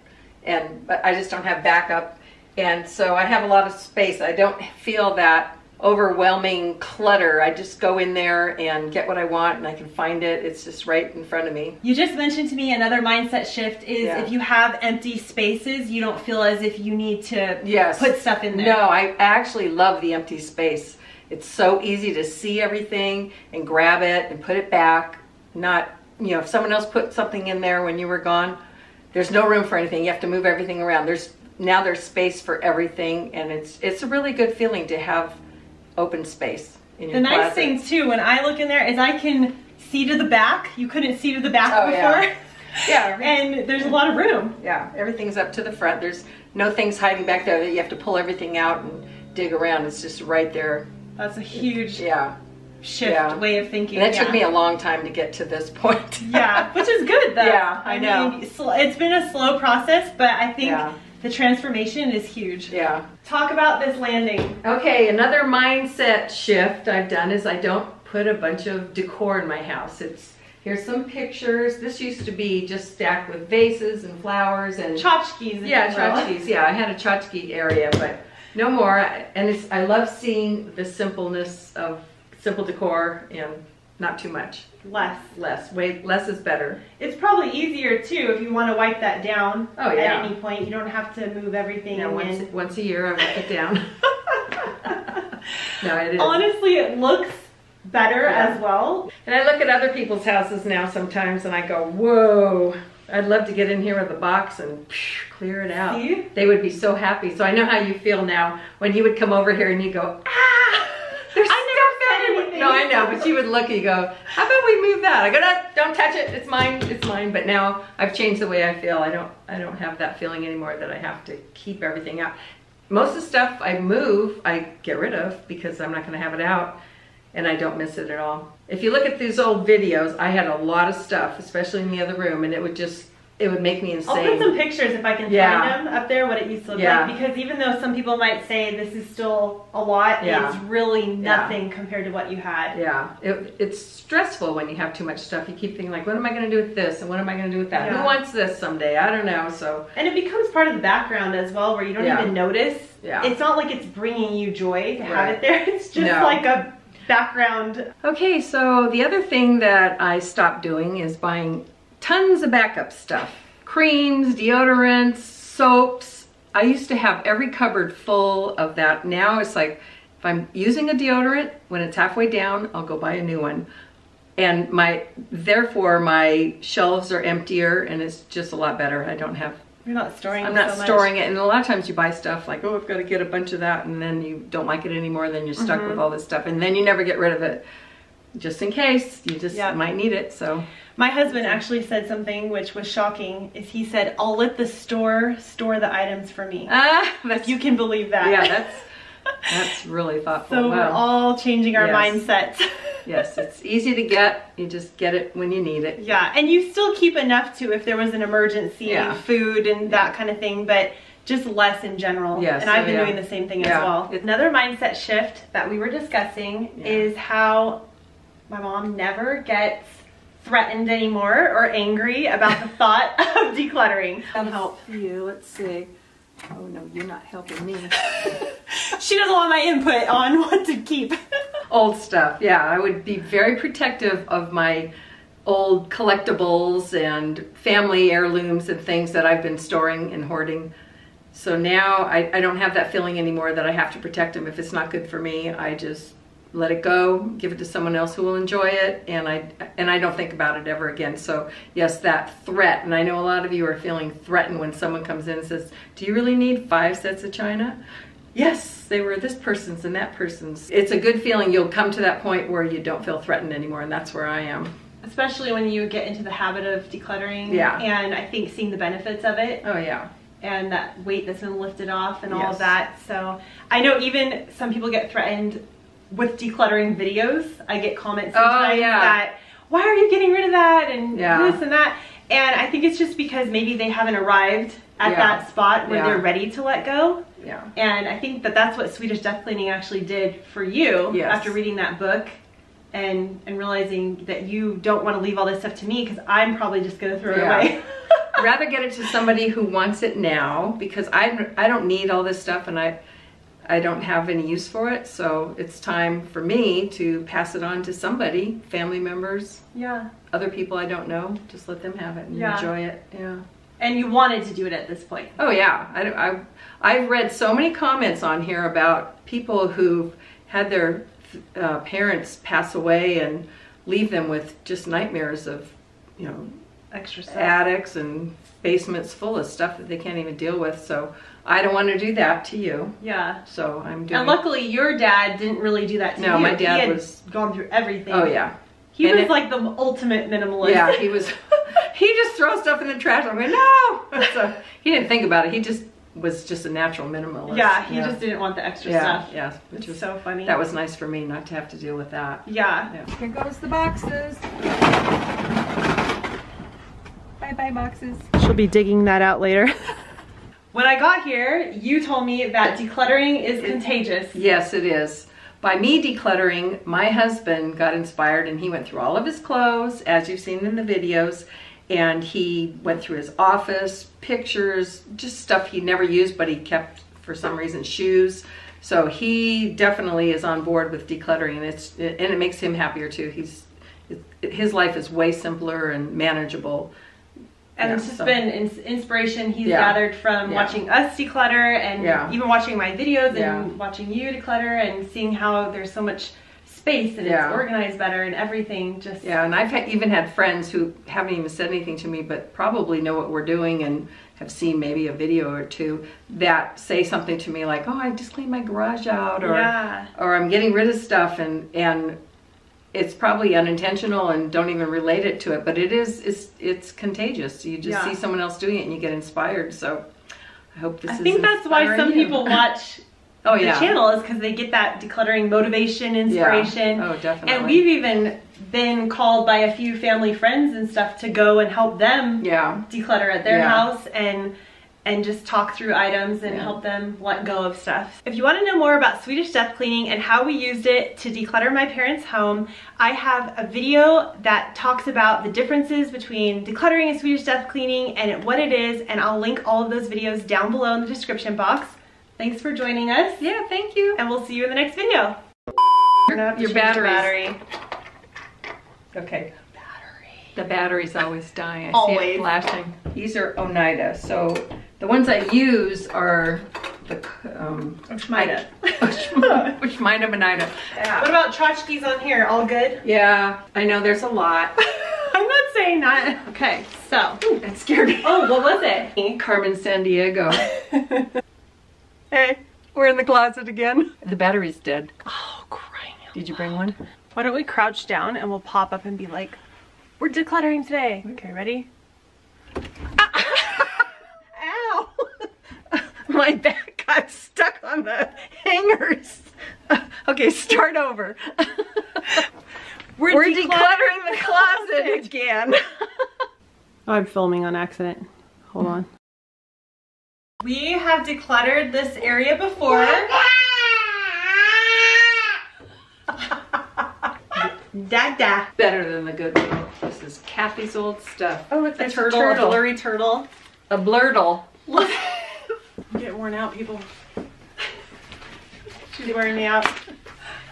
but I just don't have backup. And so I have a lot of space. I don't feel that overwhelming clutter. I just go in there and get what I want and I can find it. It's just right in front of me. You just mentioned to me another mindset shift is if you have empty spaces, you don't feel as if you need to put stuff in there. No, I actually love the empty space. It's so easy to see everything and grab it and put it back. Not, you know, if someone else put something in there when you were gone, there's no room for anything. You have to move everything around. Now there's space for everything, and it's a really good feeling to have open space in your closet. The nice thing too, when I look in there, is I can see to the back. You couldn't see to the back before. Yeah. And there's a lot of room. Yeah, everything's up to the front. There's no things hiding back there that you have to pull everything out and dig around. It's just right there. That's a huge shift way of thinking. And it took me a long time to get to this point. Yeah, which is good though. Yeah, I know. Mean, it's been a slow process, but I think the transformation is huge. Yeah. Talk about this landing. Okay, another mindset shift I've done is I don't put a bunch of decor in my house. Here's some pictures. This used to be just stacked with vases and flowers and tchotchkes. Yeah, tchotchkes. Yeah, I had a tchotchke area, but no more. And I love seeing the simpleness of simple decor and not too much. Less. Way less is better. It's probably easier too if you want to wipe that down at any point. You don't have to move everything. No, once a year I wipe it down. No, it is. Honestly, it looks better as well. And I look at other people's houses now sometimes and I go, whoa. I'd love to get in here with a box and clear it out. See? They would be so happy. So I know how you feel now when he would come over here and you go, ah, there's stuff everywhere. No, I know, but you would look and you go, how about we move that? I go, no, don't touch it. It's mine. It's mine. But now I've changed the way I feel. I don't have that feeling anymore that I have to keep everything out. Most of the stuff I move, I get rid of because I'm not going to have it out. And I don't miss it at all. If you look at these old videos, I had a lot of stuff, especially in the other room, and it would make me insane. I'll put some pictures if I can find them up there, what it used to look like, because even though some people might say this is still a lot, it's really nothing compared to what you had. Yeah, it's stressful when you have too much stuff. You keep thinking like, what am I going to do with this, and what am I going to do with that? Who wants this someday? I don't know. And it becomes part of the background as well, where you don't even notice. Yeah. It's not like it's bringing you joy to have it there. It's just like a background. Okay, so the other thing that I stopped doing is buying tons of backup stuff. Creams, deodorants, soaps. I used to have every cupboard full of that. Now it's like, if I'm using a deodorant, when it's halfway down, I'll go buy a new one. And therefore my shelves are emptier and it's just a lot better. I don't have You're not storing I'm not so storing much. It. And a lot of times you buy stuff like, oh, I've got to get a bunch of that, and then you don't like it anymore, and then you're stuck with all this stuff, and then you never get rid of it, just in case. You just might need it, so. My husband actually said something which was shocking, is he said, I'll let the store the items for me. If you can believe that. Yeah, that's really thoughtful. So we're all changing our mindsets. Yes, it's easy to get. You just get it when you need it. Yeah, and you still keep enough if there was an emergency, and food and that kind of thing, but just less in general. Yes, and I've been doing the same thing as well. Another mindset shift that we were discussing is how my mom never gets threatened anymore or angry about the thought of decluttering. That'll help you. Let's see. Oh no, you're not helping me. She doesn't want my input on what to keep. Old stuff, yeah. I would be very protective of my old collectibles and family heirlooms and things that I've been storing and hoarding. So now I don't have that feeling anymore that I have to protect them. If it's not good for me, I just let it go, give it to someone else who will enjoy it, and I don't think about it ever again. So yes, that threat, and I know a lot of you are feeling threatened when someone comes in and says, do you really need 5 sets of china? Yes, they were this person's and that person's. It's a good feeling. You'll come to that point where you don't feel threatened anymore, and that's where I am. Especially when you get into the habit of decluttering, and I think seeing the benefits of it. Oh yeah. and that weight that's been lifted off and all of that. So I know even some people get threatened with decluttering videos. I get comments sometimes that, why are you getting rid of that and this and that? And I think it's just because maybe they haven't arrived at that spot where they're ready to let go. Yeah. And I think that that's what Swedish Death Cleaning actually did for you after reading that book and realizing that you don't want to leave all this stuff to me because I'm probably just going to throw it away. Rather get it to somebody who wants it now, because I don't need all this stuff and I don't have any use for it, so it's time for me to pass it on to somebody, family members, other people I don't know. Just let them have it and enjoy it. Yeah. And you wanted to do it at this point. Oh yeah, I've read so many comments on here about people who've had their parents pass away and leave them with just nightmares of, you know, extra stuff. Attics and basements full of stuff that they can't even deal with. So I don't want to do that to you. Yeah. So I'm doing. And luckily, your dad didn't really do that to you. No, my dad was gone through everything. Oh yeah. He was like the ultimate minimalist. Yeah, he was. He just throws stuff in the trash. I'm like, no. So he didn't think about it. He just was just a natural minimalist. Yeah. He just didn't want the extra stuff. Yeah. Which was so funny. That was nice for me not to have to deal with that. Yeah. Here goes the boxes. Bye-bye boxes. She'll be digging that out later. When I got here, you told me that decluttering is contagious. Yes, it is. By me decluttering, my husband got inspired and he went through all of his clothes, as you've seen in the videos, and he went through his office, pictures, just stuff he never used but he kept for some reason, shoes. So he definitely is on board with decluttering, and it makes him happier too. His life is way simpler and manageable. And it's just been inspiration he's gathered from watching us declutter and even watching my videos and watching you declutter and seeing how there's so much space and it's organized better and everything. Just and I've even had friends who haven't even said anything to me but probably know what we're doing and have seen maybe a video or two that say something to me like, oh, I just cleaned my garage out, or or I'm getting rid of stuff, and it's probably unintentional and don't even relate it to it, but it's contagious. You just see someone else doing it and you get inspired. So I hope this is inspiring. I think that's why some people watch the channel, is because they get that decluttering motivation, inspiration. Yeah. Oh, definitely. And we've even been called by a few family friends and stuff to go and help them declutter at their house and just talk through items and help them let go of stuff. If you want to know more about Swedish Death Cleaning and how we used it to declutter my parents' home, I have a video that talks about the differences between decluttering and Swedish Death Cleaning and what it is, and I'll link all of those videos down below in the description box. Thanks for joining us. Yeah, thank you. And we'll see you in the next video. Your battery. Okay. The battery's always dying. I see it flashing. These are Oneida, so the ones I use are the Oshmida. Oshmida Oneida. Yeah. What about tchotchkes on here? All good? Yeah, I know there's a lot. I'm not saying that. Okay, so that scared me. Oh, what was it? Carmen Sandiego. Hey, we're in the closet again. The battery's dead. Oh, crying out loud. Did you bring one? Why don't we crouch down and we'll pop up and be like, we're decluttering today. Okay, ready? Ah. Ow! My back got stuck on the hangers. Okay, start over. We're decluttering the closet again. Oh, I'm filming on accident. Hold on. We have decluttered this area before. Dada. Better than the good one. This is Kathy's old stuff. Oh, look, there's a turtle. A blurry turtle. A blurtle. Get worn out, people. She's wearing me out.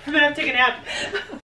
I'm gonna have to take a nap.